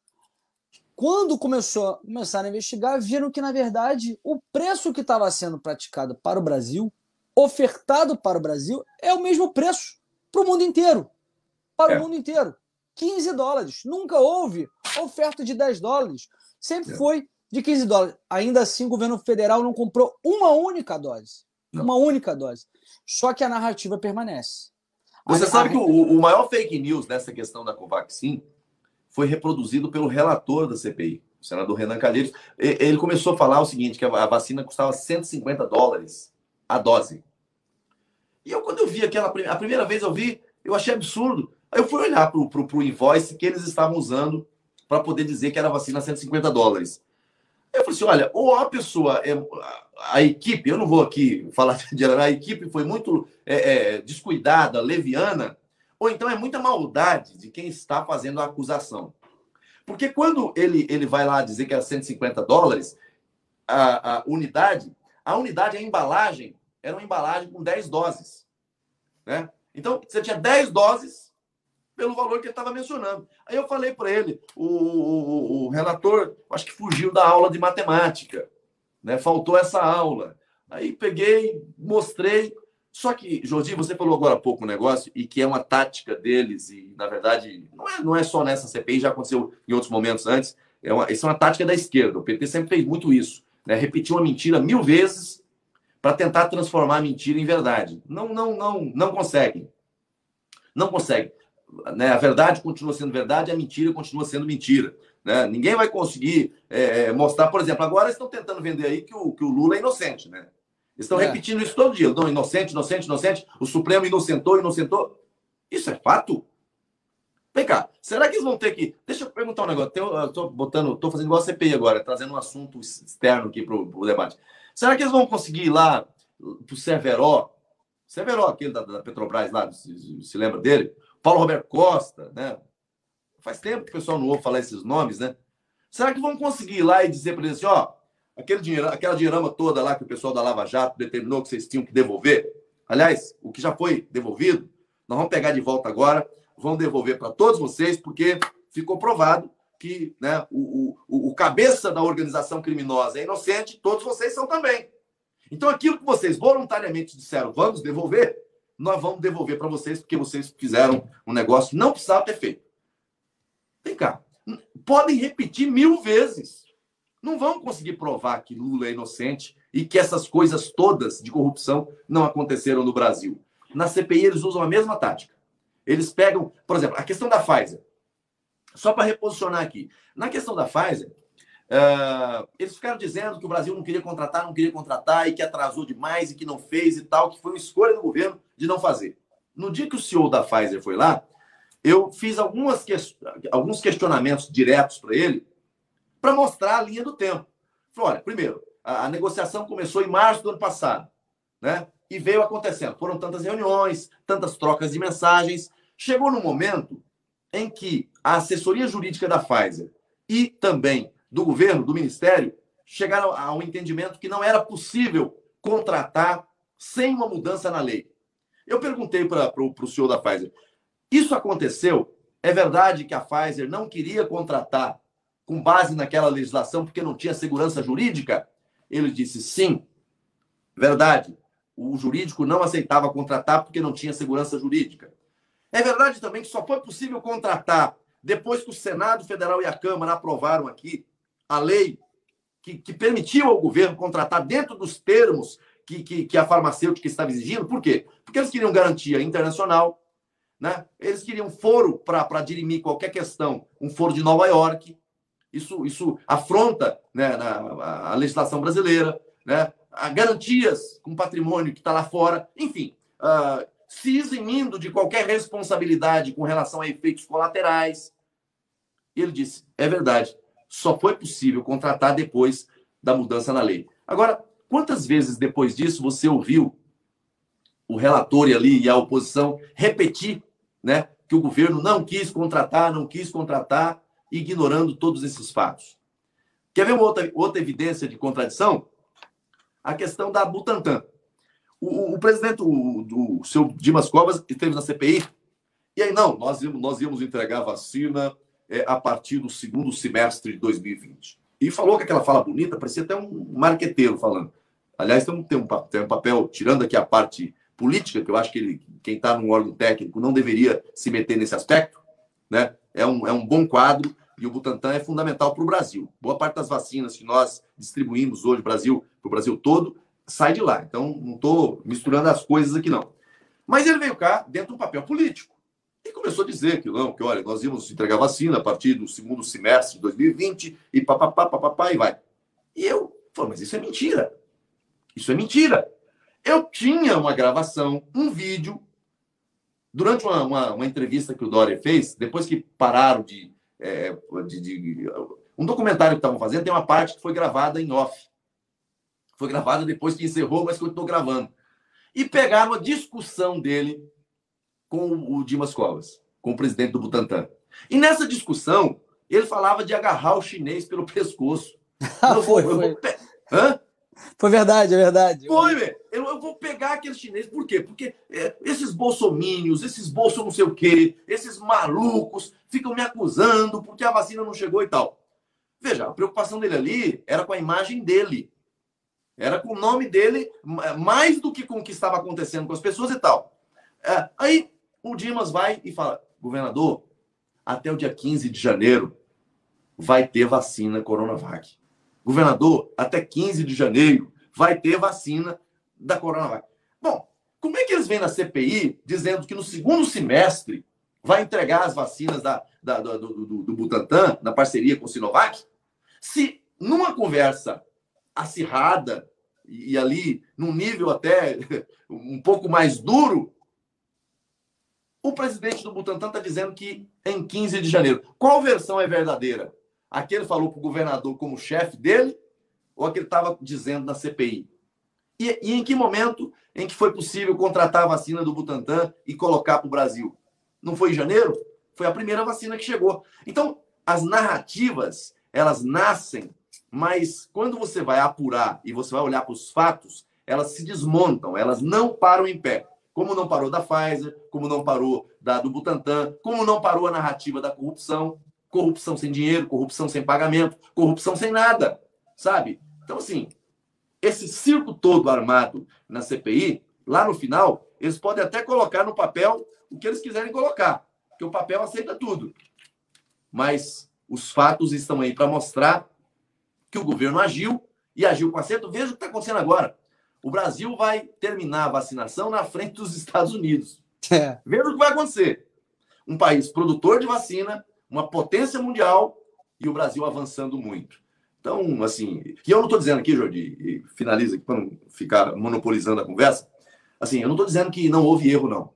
quando começaram a investigar, viram que, na verdade, o preço que estava sendo praticado para o Brasil, ofertado para o Brasil, é o mesmo preço para o mundo inteiro. Para o mundo inteiro. $15. Nunca houve oferta de $10. Sempre foi de $15. Ainda assim, o governo federal não comprou uma única dose. Não. Uma única dose. Só que a narrativa permanece. Você sabe que o maior fake news nessa questão da Covaxin foi reproduzido pelo relator da CPI, o senador Renan Calheiros. Ele começou a falar o seguinte, que a vacina custava $150 a dose. E eu, quando eu vi aquela... A primeira vez eu vi, eu achei absurdo. Aí eu fui olhar para o invoice que eles estavam usando para poder dizer que era vacina a $150. Eu falei assim, olha, ou a pessoa, a equipe, eu não vou aqui falar de ela, a equipe foi muito descuidada, leviana, ou então é muita maldade de quem está fazendo a acusação. Porque quando ele vai lá dizer que era $150 a unidade, a embalagem, era uma embalagem com 10 doses. Né? Então, você tinha 10 doses pelo valor que ele estava mencionando. Aí eu falei para ele, o relator, acho que fugiu da aula de matemática, né? Faltou essa aula. Aí peguei, mostrei. Só que, Jordy, você falou agora há pouco um negócio, e que é uma tática deles, e na verdade não é só nessa CPI, já aconteceu em outros momentos antes. Isso é uma tática da esquerda. O PT sempre fez muito isso, né? Repetiu uma mentira 1000 vezes para tentar transformar a mentira em verdade. Não conseguem. Não conseguem. Né, a verdade continua sendo verdade, a mentira continua sendo mentira. Né? Ninguém vai conseguir mostrar, por exemplo, agora estão tentando vender aí que o Lula é inocente. Né? Estão repetindo isso todo dia. Não, inocente, inocente, inocente. O Supremo inocentou, inocentou. Isso é fato? Vem cá, será que eles vão ter que... Deixa eu perguntar um negócio. Estou fazendo igual a CPI agora, trazendo um assunto externo aqui para o debate. Será que eles vão conseguir ir lá para o Severo, aquele da Petrobras lá, se lembra dele? Paulo Roberto Costa, né? Faz tempo que o pessoal não ouve falar esses nomes, né? Será que vão conseguir ir lá e dizer para eles assim, ó, aquela dinheirama toda lá que o pessoal da Lava Jato determinou que vocês tinham que devolver? Aliás, o que já foi devolvido, nós vamos pegar de volta agora, vamos devolver para todos vocês, porque ficou provado que, né, o cabeça da organização criminosa é inocente, todos vocês são também. Então, aquilo que vocês voluntariamente disseram, vamos devolver, nós vamos devolver para vocês, porque vocês fizeram um negócio que não precisava ter feito. Vem cá. Podem repetir 1000 vezes. Não vão conseguir provar que Lula é inocente e que essas coisas todas de corrupção não aconteceram no Brasil. Na CPI, eles usam a mesma tática. Eles pegam, por exemplo, a questão da Pfizer. Só para reposicionar aqui. Na questão da Pfizer, eles ficaram dizendo que o Brasil não queria contratar e que atrasou demais e que não fez e tal, que foi uma escolha do governo de não fazer. No dia que o CEO da Pfizer foi lá, eu fiz alguns questionamentos diretos para ele para mostrar a linha do tempo. Falei, olha, primeiro, a negociação começou em março do ano passado, né? E veio acontecendo. Foram tantas reuniões, tantas trocas de mensagens. Chegou no momento em que a assessoria jurídica da Pfizer e também do governo, do ministério, chegaram a um entendimento que não era possível contratar sem uma mudança na lei. Eu perguntei para o CEO da Pfizer, isso aconteceu? É verdade que a Pfizer não queria contratar com base naquela legislação porque não tinha segurança jurídica? Ele disse, sim, verdade. O jurídico não aceitava contratar porque não tinha segurança jurídica. É verdade também que só foi possível contratar depois que o Senado Federal e a Câmara aprovaram aqui a lei que permitiu ao governo contratar dentro dos termos que a farmacêutica estava exigindo. Por quê? Porque eles queriam garantia internacional, né? Eles queriam um foro para dirimir qualquer questão, um foro de Nova York. Isso afronta, né, a legislação brasileira, né? A garantias com patrimônio que está lá fora. Enfim, se eximindo de qualquer responsabilidade com relação a efeitos colaterais. Ele disse, é verdade. só foi possível contratar depois da mudança na lei. Agora, quantas vezes depois disso você ouviu o relator ali e a oposição repetir, né, que o governo não quis contratar, ignorando todos esses fatos? Quer ver uma outra evidência de contradição? A questão da Butantan. O presidente do seu Dimas Covas esteve na CPI e aí, não, nós íamos entregar a vacina a partir do segundo semestre de 2020. E falou que aquela fala bonita, parecia até um marqueteiro falando. Aliás, tem um papel, tirando aqui a parte política, que eu acho que quem está num órgão técnico não deveria se meter nesse aspecto, né? É um bom quadro e o Butantan é fundamental para o Brasil. Boa parte das vacinas que nós distribuímos hoje para o Brasil todo sai de lá. Então, não estou misturando as coisas aqui, não. Mas ele veio cá dentro de um papel político e começou a dizer que, não, que olha, nós íamos entregar vacina a partir do segundo semestre de 2020 e papapá, papapá, e vai. E eu falei, mas isso é mentira. Isso é mentira. Eu tinha uma gravação, um vídeo, durante uma entrevista que o Dória fez, depois que pararam de um documentário que estavam fazendo, tem uma parte que foi gravada em off. Foi gravada depois que encerrou, mas que eu estou gravando. E pegaram a discussão dele com o Dimas Covas, com o presidente do Butantan. E nessa discussão, ele falava de agarrar o chinês pelo pescoço. Foi verdade, é verdade. Foi, velho. Eu vou pegar aquele chinês. Por quê? Porque esses bolsominions, esses bolso não sei o quê, esses malucos ficam me acusando porque a vacina não chegou e tal. Veja, a preocupação dele ali era com a imagem dele. Era com o nome dele, mais do que com o que estava acontecendo com as pessoas e tal. Aí o Dimas vai e fala, governador, até o dia 15 de janeiro vai ter vacina Coronavac. Governador, até 15 de janeiro vai ter vacina da Coronavac. Bom, como é que eles vêm na CPI dizendo que no segundo semestre vai entregar as vacinas do Butantan, na parceria com o Sinovac, se numa conversa acirrada e ali num nível até um pouco mais duro, o presidente do Butantan está dizendo que em 15 de janeiro. Qual versão é verdadeira? Aquele falou para o governador como chefe dele ou aquele estava dizendo na CPI? E em que momento em que foi possível contratar a vacina do Butantan e colocar para o Brasil? Não foi em janeiro? Foi a primeira vacina que chegou. Então, as narrativas, elas nascem, mas quando você vai apurar e você vai olhar para os fatos, elas se desmontam, elas não param em pé. Como não parou da Pfizer, como não parou do Butantan, como não parou a narrativa da corrupção. Corrupção sem dinheiro, corrupção sem pagamento, corrupção sem nada, sabe? Então, assim, esse circo todo armado na CPI, lá no final, eles podem até colocar no papel o que eles quiserem colocar, porque o papel aceita tudo. Mas os fatos estão aí para mostrar que o governo agiu e agiu com acerto. Veja o que está acontecendo agora. O Brasil vai terminar a vacinação na frente dos Estados Unidos. Veja o que vai acontecer. Um país produtor de vacina, uma potência mundial e o Brasil avançando muito. Então, assim, e eu não estou dizendo aqui, Jordi, e finaliza aqui para não ficar monopolizando a conversa, assim, eu não estou dizendo que não houve erro, não.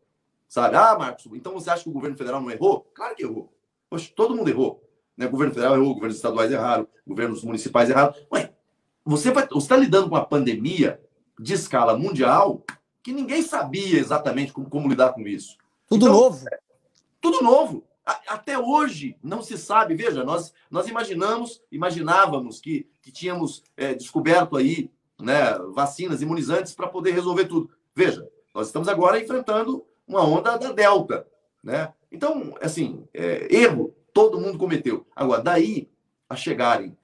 Sabe? Ah, Marcos, então você acha que o governo federal não errou? Claro que errou. Poxa, todo mundo errou. Né? O governo federal errou, governos estaduais erraram, governos municipais erraram. Ué, você está lidando com uma pandemia de escala mundial que ninguém sabia exatamente como lidar com isso. Tudo então, novo. Tudo novo. Até hoje não se sabe. Veja, nós imaginávamos que tínhamos descoberto aí, né, vacinas, imunizantes para poder resolver tudo. Veja, nós estamos agora enfrentando uma onda da Delta, né? Então, assim, erro todo mundo cometeu. Agora, daí a chegarem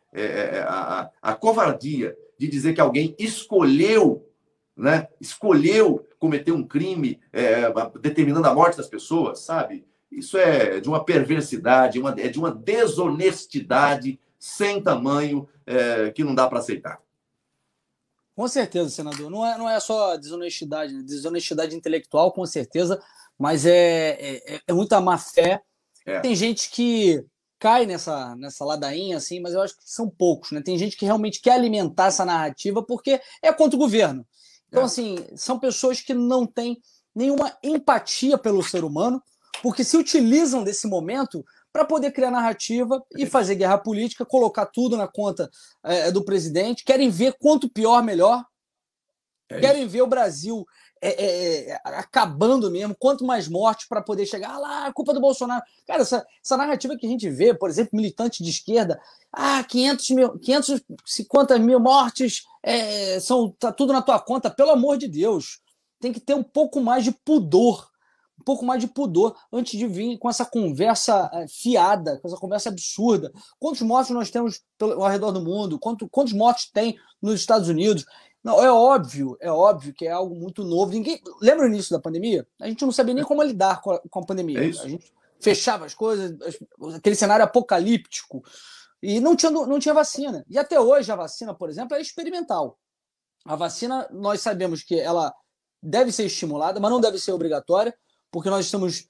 a covardia de dizer que alguém escolheu, né, cometer um crime determinando a morte das pessoas, sabe? Isso é de uma perversidade, é de uma desonestidade sem tamanho, que não dá para aceitar. Com certeza, senador. Não é só desonestidade intelectual, com certeza, mas é muita má fé. É. Tem gente que cai nessa ladainha, assim, mas eu acho que são poucos, né? Tem gente que realmente quer alimentar essa narrativa porque é contra o governo. Então, assim, são pessoas que não têm nenhuma empatia pelo ser humano, porque se utilizam desse momento para poder criar narrativa e fazer guerra política, colocar tudo na conta do presidente. Querem ver quanto pior, melhor. Querem ver o Brasil acabando mesmo, quanto mais morte para poder chegar lá, culpa do Bolsonaro. Cara, essa narrativa que a gente vê, por exemplo, militante de esquerda, 550 mil mortes, tá tudo na tua conta, pelo amor de Deus. Tem que ter um pouco mais de pudor, antes de vir com essa conversa fiada, com essa conversa absurda. Quantos mortos nós temos ao redor do mundo? Quantos mortos tem nos Estados Unidos? Não, é óbvio que é algo muito novo. Ninguém lembra o início da pandemia? A gente não sabia nem como lidar com a pandemia. A gente fechava as coisas, aquele cenário apocalíptico, e não tinha vacina. E até hoje a vacina, por exemplo, é experimental. A vacina, nós sabemos que ela deve ser estimulada, mas não deve ser obrigatória, porque nós estamos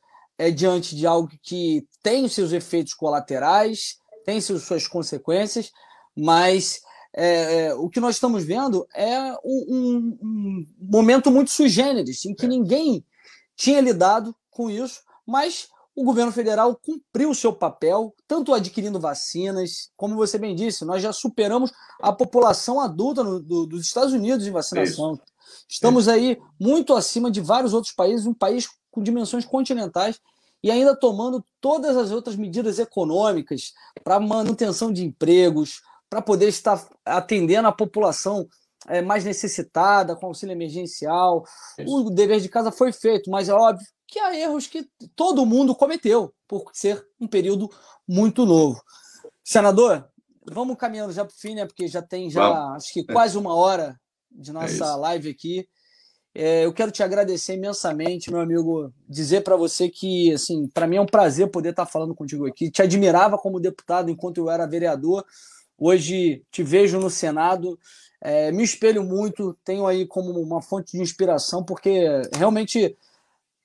diante de algo que tem os seus efeitos colaterais, tem suas consequências, mas o que nós estamos vendo é um momento muito sui generis, em que ninguém tinha lidado com isso, mas o governo federal cumpriu o seu papel, tanto adquirindo vacinas, como você bem disse, nós já superamos a população adulta dos Estados Unidos em vacinação. Estamos aí muito acima de vários outros países, um país com dimensões continentais, e ainda tomando todas as outras medidas econômicas para manutenção de empregos, para poder estar atendendo a população mais necessitada, com auxílio emergencial. O dever de casa foi feito, mas é óbvio que há erros que todo mundo cometeu, por ser um período muito novo. Senador, vamos caminhando já para o fim, né? Porque já tem acho que quase uma hora de nossa live aqui. Eu quero te agradecer imensamente, meu amigo, dizer para você que, assim, para mim é um prazer poder estar falando contigo aqui. Te admirava como deputado enquanto eu era vereador. Hoje te vejo no Senado, me espelho muito, tenho aí como uma fonte de inspiração, porque realmente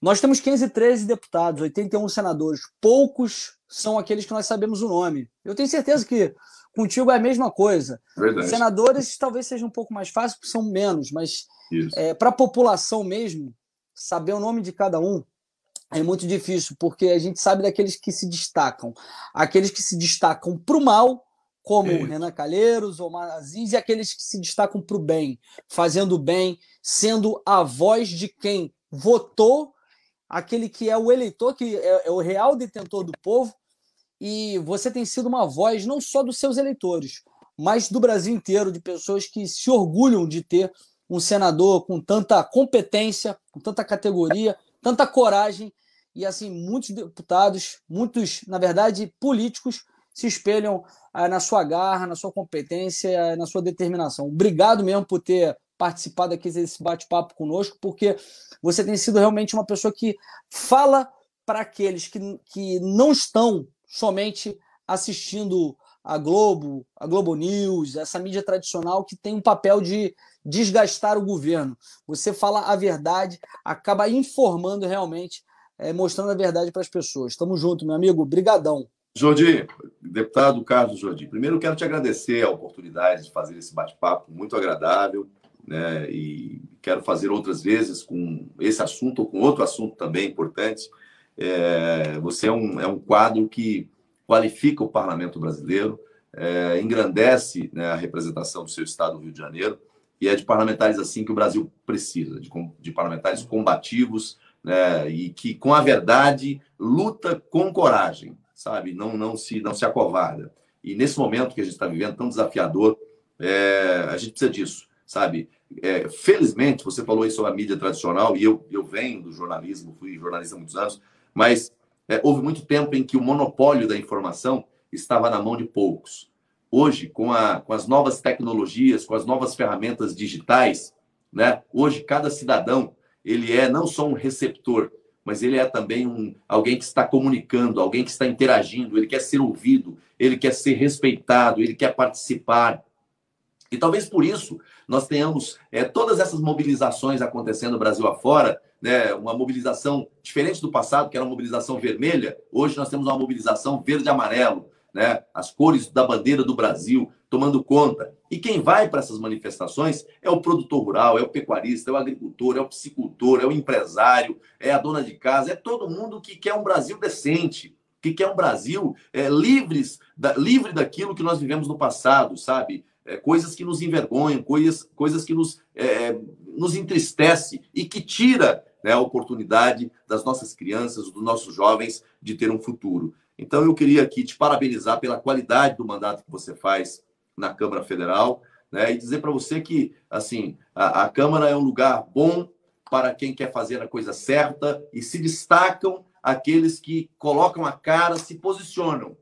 nós temos 513 deputados, 81 senadores, poucos são aqueles que nós sabemos o nome. Eu tenho certeza que contigo é a mesma coisa. Verdade. Senadores talvez seja um pouco mais fácil, porque são menos, mas para a população mesmo, saber o nome de cada um é muito difícil, porque a gente sabe daqueles que se destacam. Aqueles que se destacam para o mal, como Renan Calheiros, Omar Aziz, e aqueles que se destacam para o bem, fazendo bem, sendo a voz de quem votou, aquele que é o eleitor, que é o real detentor do povo, e você tem sido uma voz não só dos seus eleitores, mas do Brasil inteiro, de pessoas que se orgulham de ter um senador com tanta competência, com tanta categoria, tanta coragem, e assim, muitos deputados, muitos, na verdade, políticos, se espelham na sua garra, na sua competência, na sua determinação. Obrigado mesmo por ter participado aqui desse bate-papo conosco, porque você tem sido realmente uma pessoa que fala para aqueles que não estão somente assistindo a Globo News, essa mídia tradicional que tem um papel de desgastar o governo. Você fala a verdade, acaba informando realmente, mostrando a verdade para as pessoas. Tamo junto, meu amigo. Brigadão. Jordy, deputado Carlos Jordy, primeiro eu quero te agradecer a oportunidade de fazer esse bate-papo muito agradável, né? E quero fazer outras vezes com esse assunto ou com outro assunto também importante. Você é um quadro que qualifica o parlamento brasileiro, engrandece, né, a representação do seu estado do Rio de Janeiro, e é de parlamentares assim que o Brasil precisa, de parlamentares combativos, né, e que com a verdade luta com coragem, sabe? Não se acovarda. E nesse momento que a gente está vivendo, tão desafiador, a gente precisa disso, sabe? Felizmente, você falou aí sobre a mídia tradicional, e eu venho do jornalismo, fui jornalista há muitos anos, mas houve muito tempo em que o monopólio da informação estava na mão de poucos. Hoje, com as novas tecnologias, com as novas ferramentas digitais, né? Hoje, cada cidadão, ele é não só um receptor, mas ele é também alguém que está comunicando, alguém que está interagindo, ele quer ser ouvido, ele quer ser respeitado, ele quer participar. E talvez por isso nós tenhamos todas essas mobilizações acontecendo Brasil afora, né? Uma mobilização diferente do passado, que era uma mobilização vermelha, hoje nós temos uma mobilização verde e amarelo, né? As cores da bandeira do Brasil tomando conta. E quem vai para essas manifestações é o produtor rural, é o pecuarista, é o agricultor, é o piscicultor, é o empresário, é a dona de casa, é todo mundo que quer um Brasil decente, que quer um Brasil livre daquilo que nós vivemos no passado, sabe? Coisas que nos envergonham, coisas que nos entristece e que tira, né, a oportunidade das nossas crianças, dos nossos jovens de ter um futuro. Então eu queria aqui te parabenizar pela qualidade do mandato que você faz na Câmara Federal, né, e dizer para você que assim a Câmara é um lugar bom para quem quer fazer a coisa certa e se destacam aqueles que colocam a cara, se posicionam.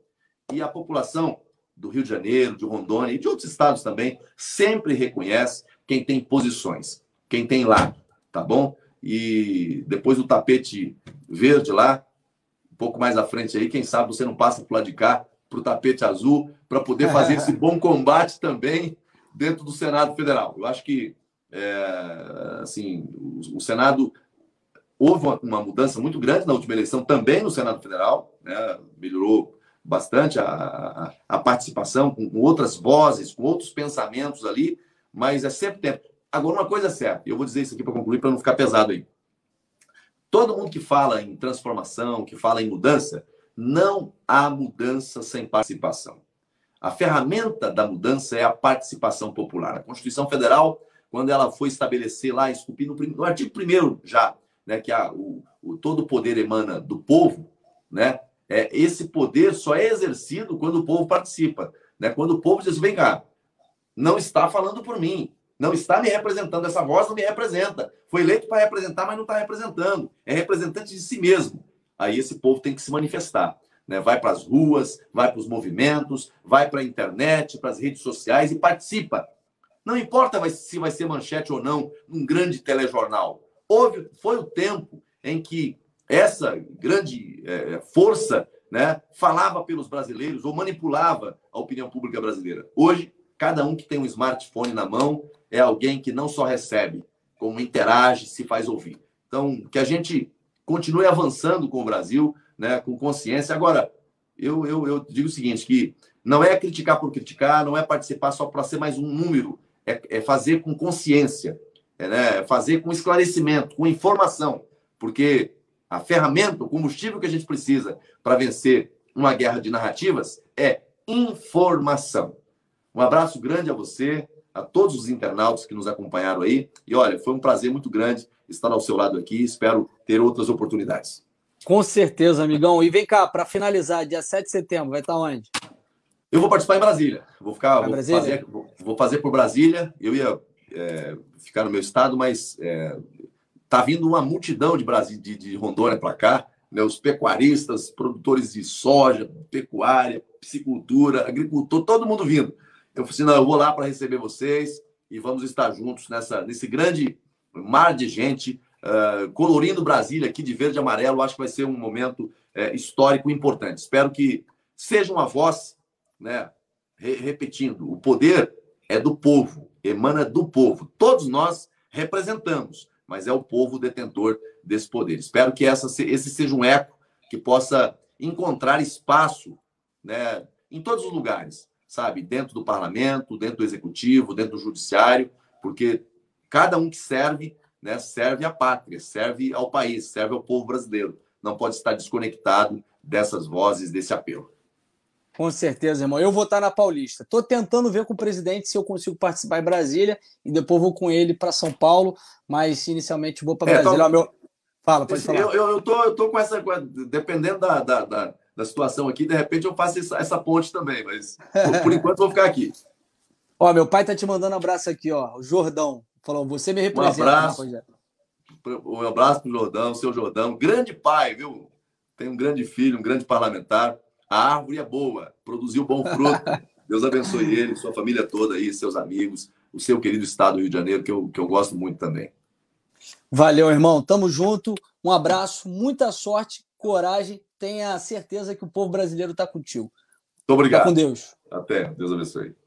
E a população do Rio de Janeiro, de Rondônia e de outros estados também, sempre reconhece quem tem posições, quem tem lá, tá bom? E depois do tapete verde lá, um pouco mais à frente aí, quem sabe você não passa pro lado de cá, pro tapete azul, para poder fazer esse bom combate também dentro do Senado Federal. Eu acho que, assim, o Senado... Houve uma mudança muito grande na última eleição, também no Senado Federal, né? Melhorou bastante a participação com outras vozes, com outros pensamentos ali, mas é sempre tempo. Agora, uma coisa é certa, eu vou dizer isso aqui para concluir, para não ficar pesado aí. Todo mundo que fala em transformação, que fala em mudança, não há mudança sem participação. A ferramenta da mudança é a participação popular. A Constituição Federal, quando ela foi estabelecer lá, esculpir no artigo 1º já, né, que todo o poder emana do povo, né? Esse poder só é exercido quando o povo participa, né? Quando o povo diz, vem cá, não está falando por mim, não está me representando, essa voz não me representa, foi eleito para representar, mas não está representando, é representante de si mesmo. Aí esse povo tem que se manifestar, né? Vai para as ruas, vai para os movimentos, vai para a internet, para as redes sociais e participa. Não importa se vai ser manchete ou não, num grande telejornal. Foi o tempo em que essa grande força, né, falava pelos brasileiros ou manipulava a opinião pública brasileira. Hoje, cada um que tem um smartphone na mão é alguém que não só recebe, como interage, se faz ouvir. Então, que a gente continue avançando com o Brasil, né, com consciência. Agora, eu digo o seguinte, que não é criticar por criticar, não é participar só para ser mais um número, é fazer com consciência. Né, fazer com esclarecimento, com informação, porque a ferramenta, o combustível que a gente precisa para vencer uma guerra de narrativas é informação. Um abraço grande a você, a todos os internautas que nos acompanharam aí, e olha, foi um prazer muito grande estar ao seu lado aqui, espero ter outras oportunidades. Com certeza, amigão. E vem cá, para finalizar, dia 7 de setembro, vai estar onde? Eu vou participar em Brasília, vou fazer por Brasília, eu ia... ficar no meu estado, mas tá vindo uma multidão de Brasília, de Rondônia para cá, né, os pecuaristas, produtores de soja, pecuária, piscicultura, agricultor, todo mundo vindo. Eu falei assim, não, eu vou lá para receber vocês e vamos estar juntos nesse grande mar de gente, colorindo Brasília aqui de verde e amarelo. Acho que vai ser um momento histórico importante. Espero que seja uma voz, né, repetindo, o poder é do povo, emana do povo. Todos nós representamos, mas é o povo detentor desse poder. Espero que esse seja um eco que possa encontrar espaço, né, em todos os lugares, sabe? Dentro do parlamento, dentro do executivo, dentro do judiciário, porque cada um que serve, né, serve à pátria, serve ao país, serve ao povo brasileiro. Não pode estar desconectado dessas vozes, desse apelo. Com certeza, irmão. Eu vou estar na Paulista. Estou tentando ver com o presidente se eu consigo participar em Brasília e depois vou com ele para São Paulo, mas inicialmente vou para Brasília. Então... Fala, pode falar. Eu tô com essa... Dependendo da situação aqui, de repente eu faço essa ponte também, mas por enquanto vou ficar aqui. Ó, meu pai tá te mandando um abraço aqui, ó. O Jordão. Falou, você me representa. Um abraço pro Jordão, seu Jordão. Grande pai, viu? Tem um grande filho, um grande parlamentar. A árvore é boa, produziu bom fruto. Deus abençoe ele, sua família toda aí, seus amigos, o seu querido estado do Rio de Janeiro, que eu gosto muito também. Valeu, irmão. Tamo junto. Um abraço, muita sorte, coragem. Tenha certeza que o povo brasileiro tá contigo. Muito obrigado. Tá com Deus. Até. Deus abençoe.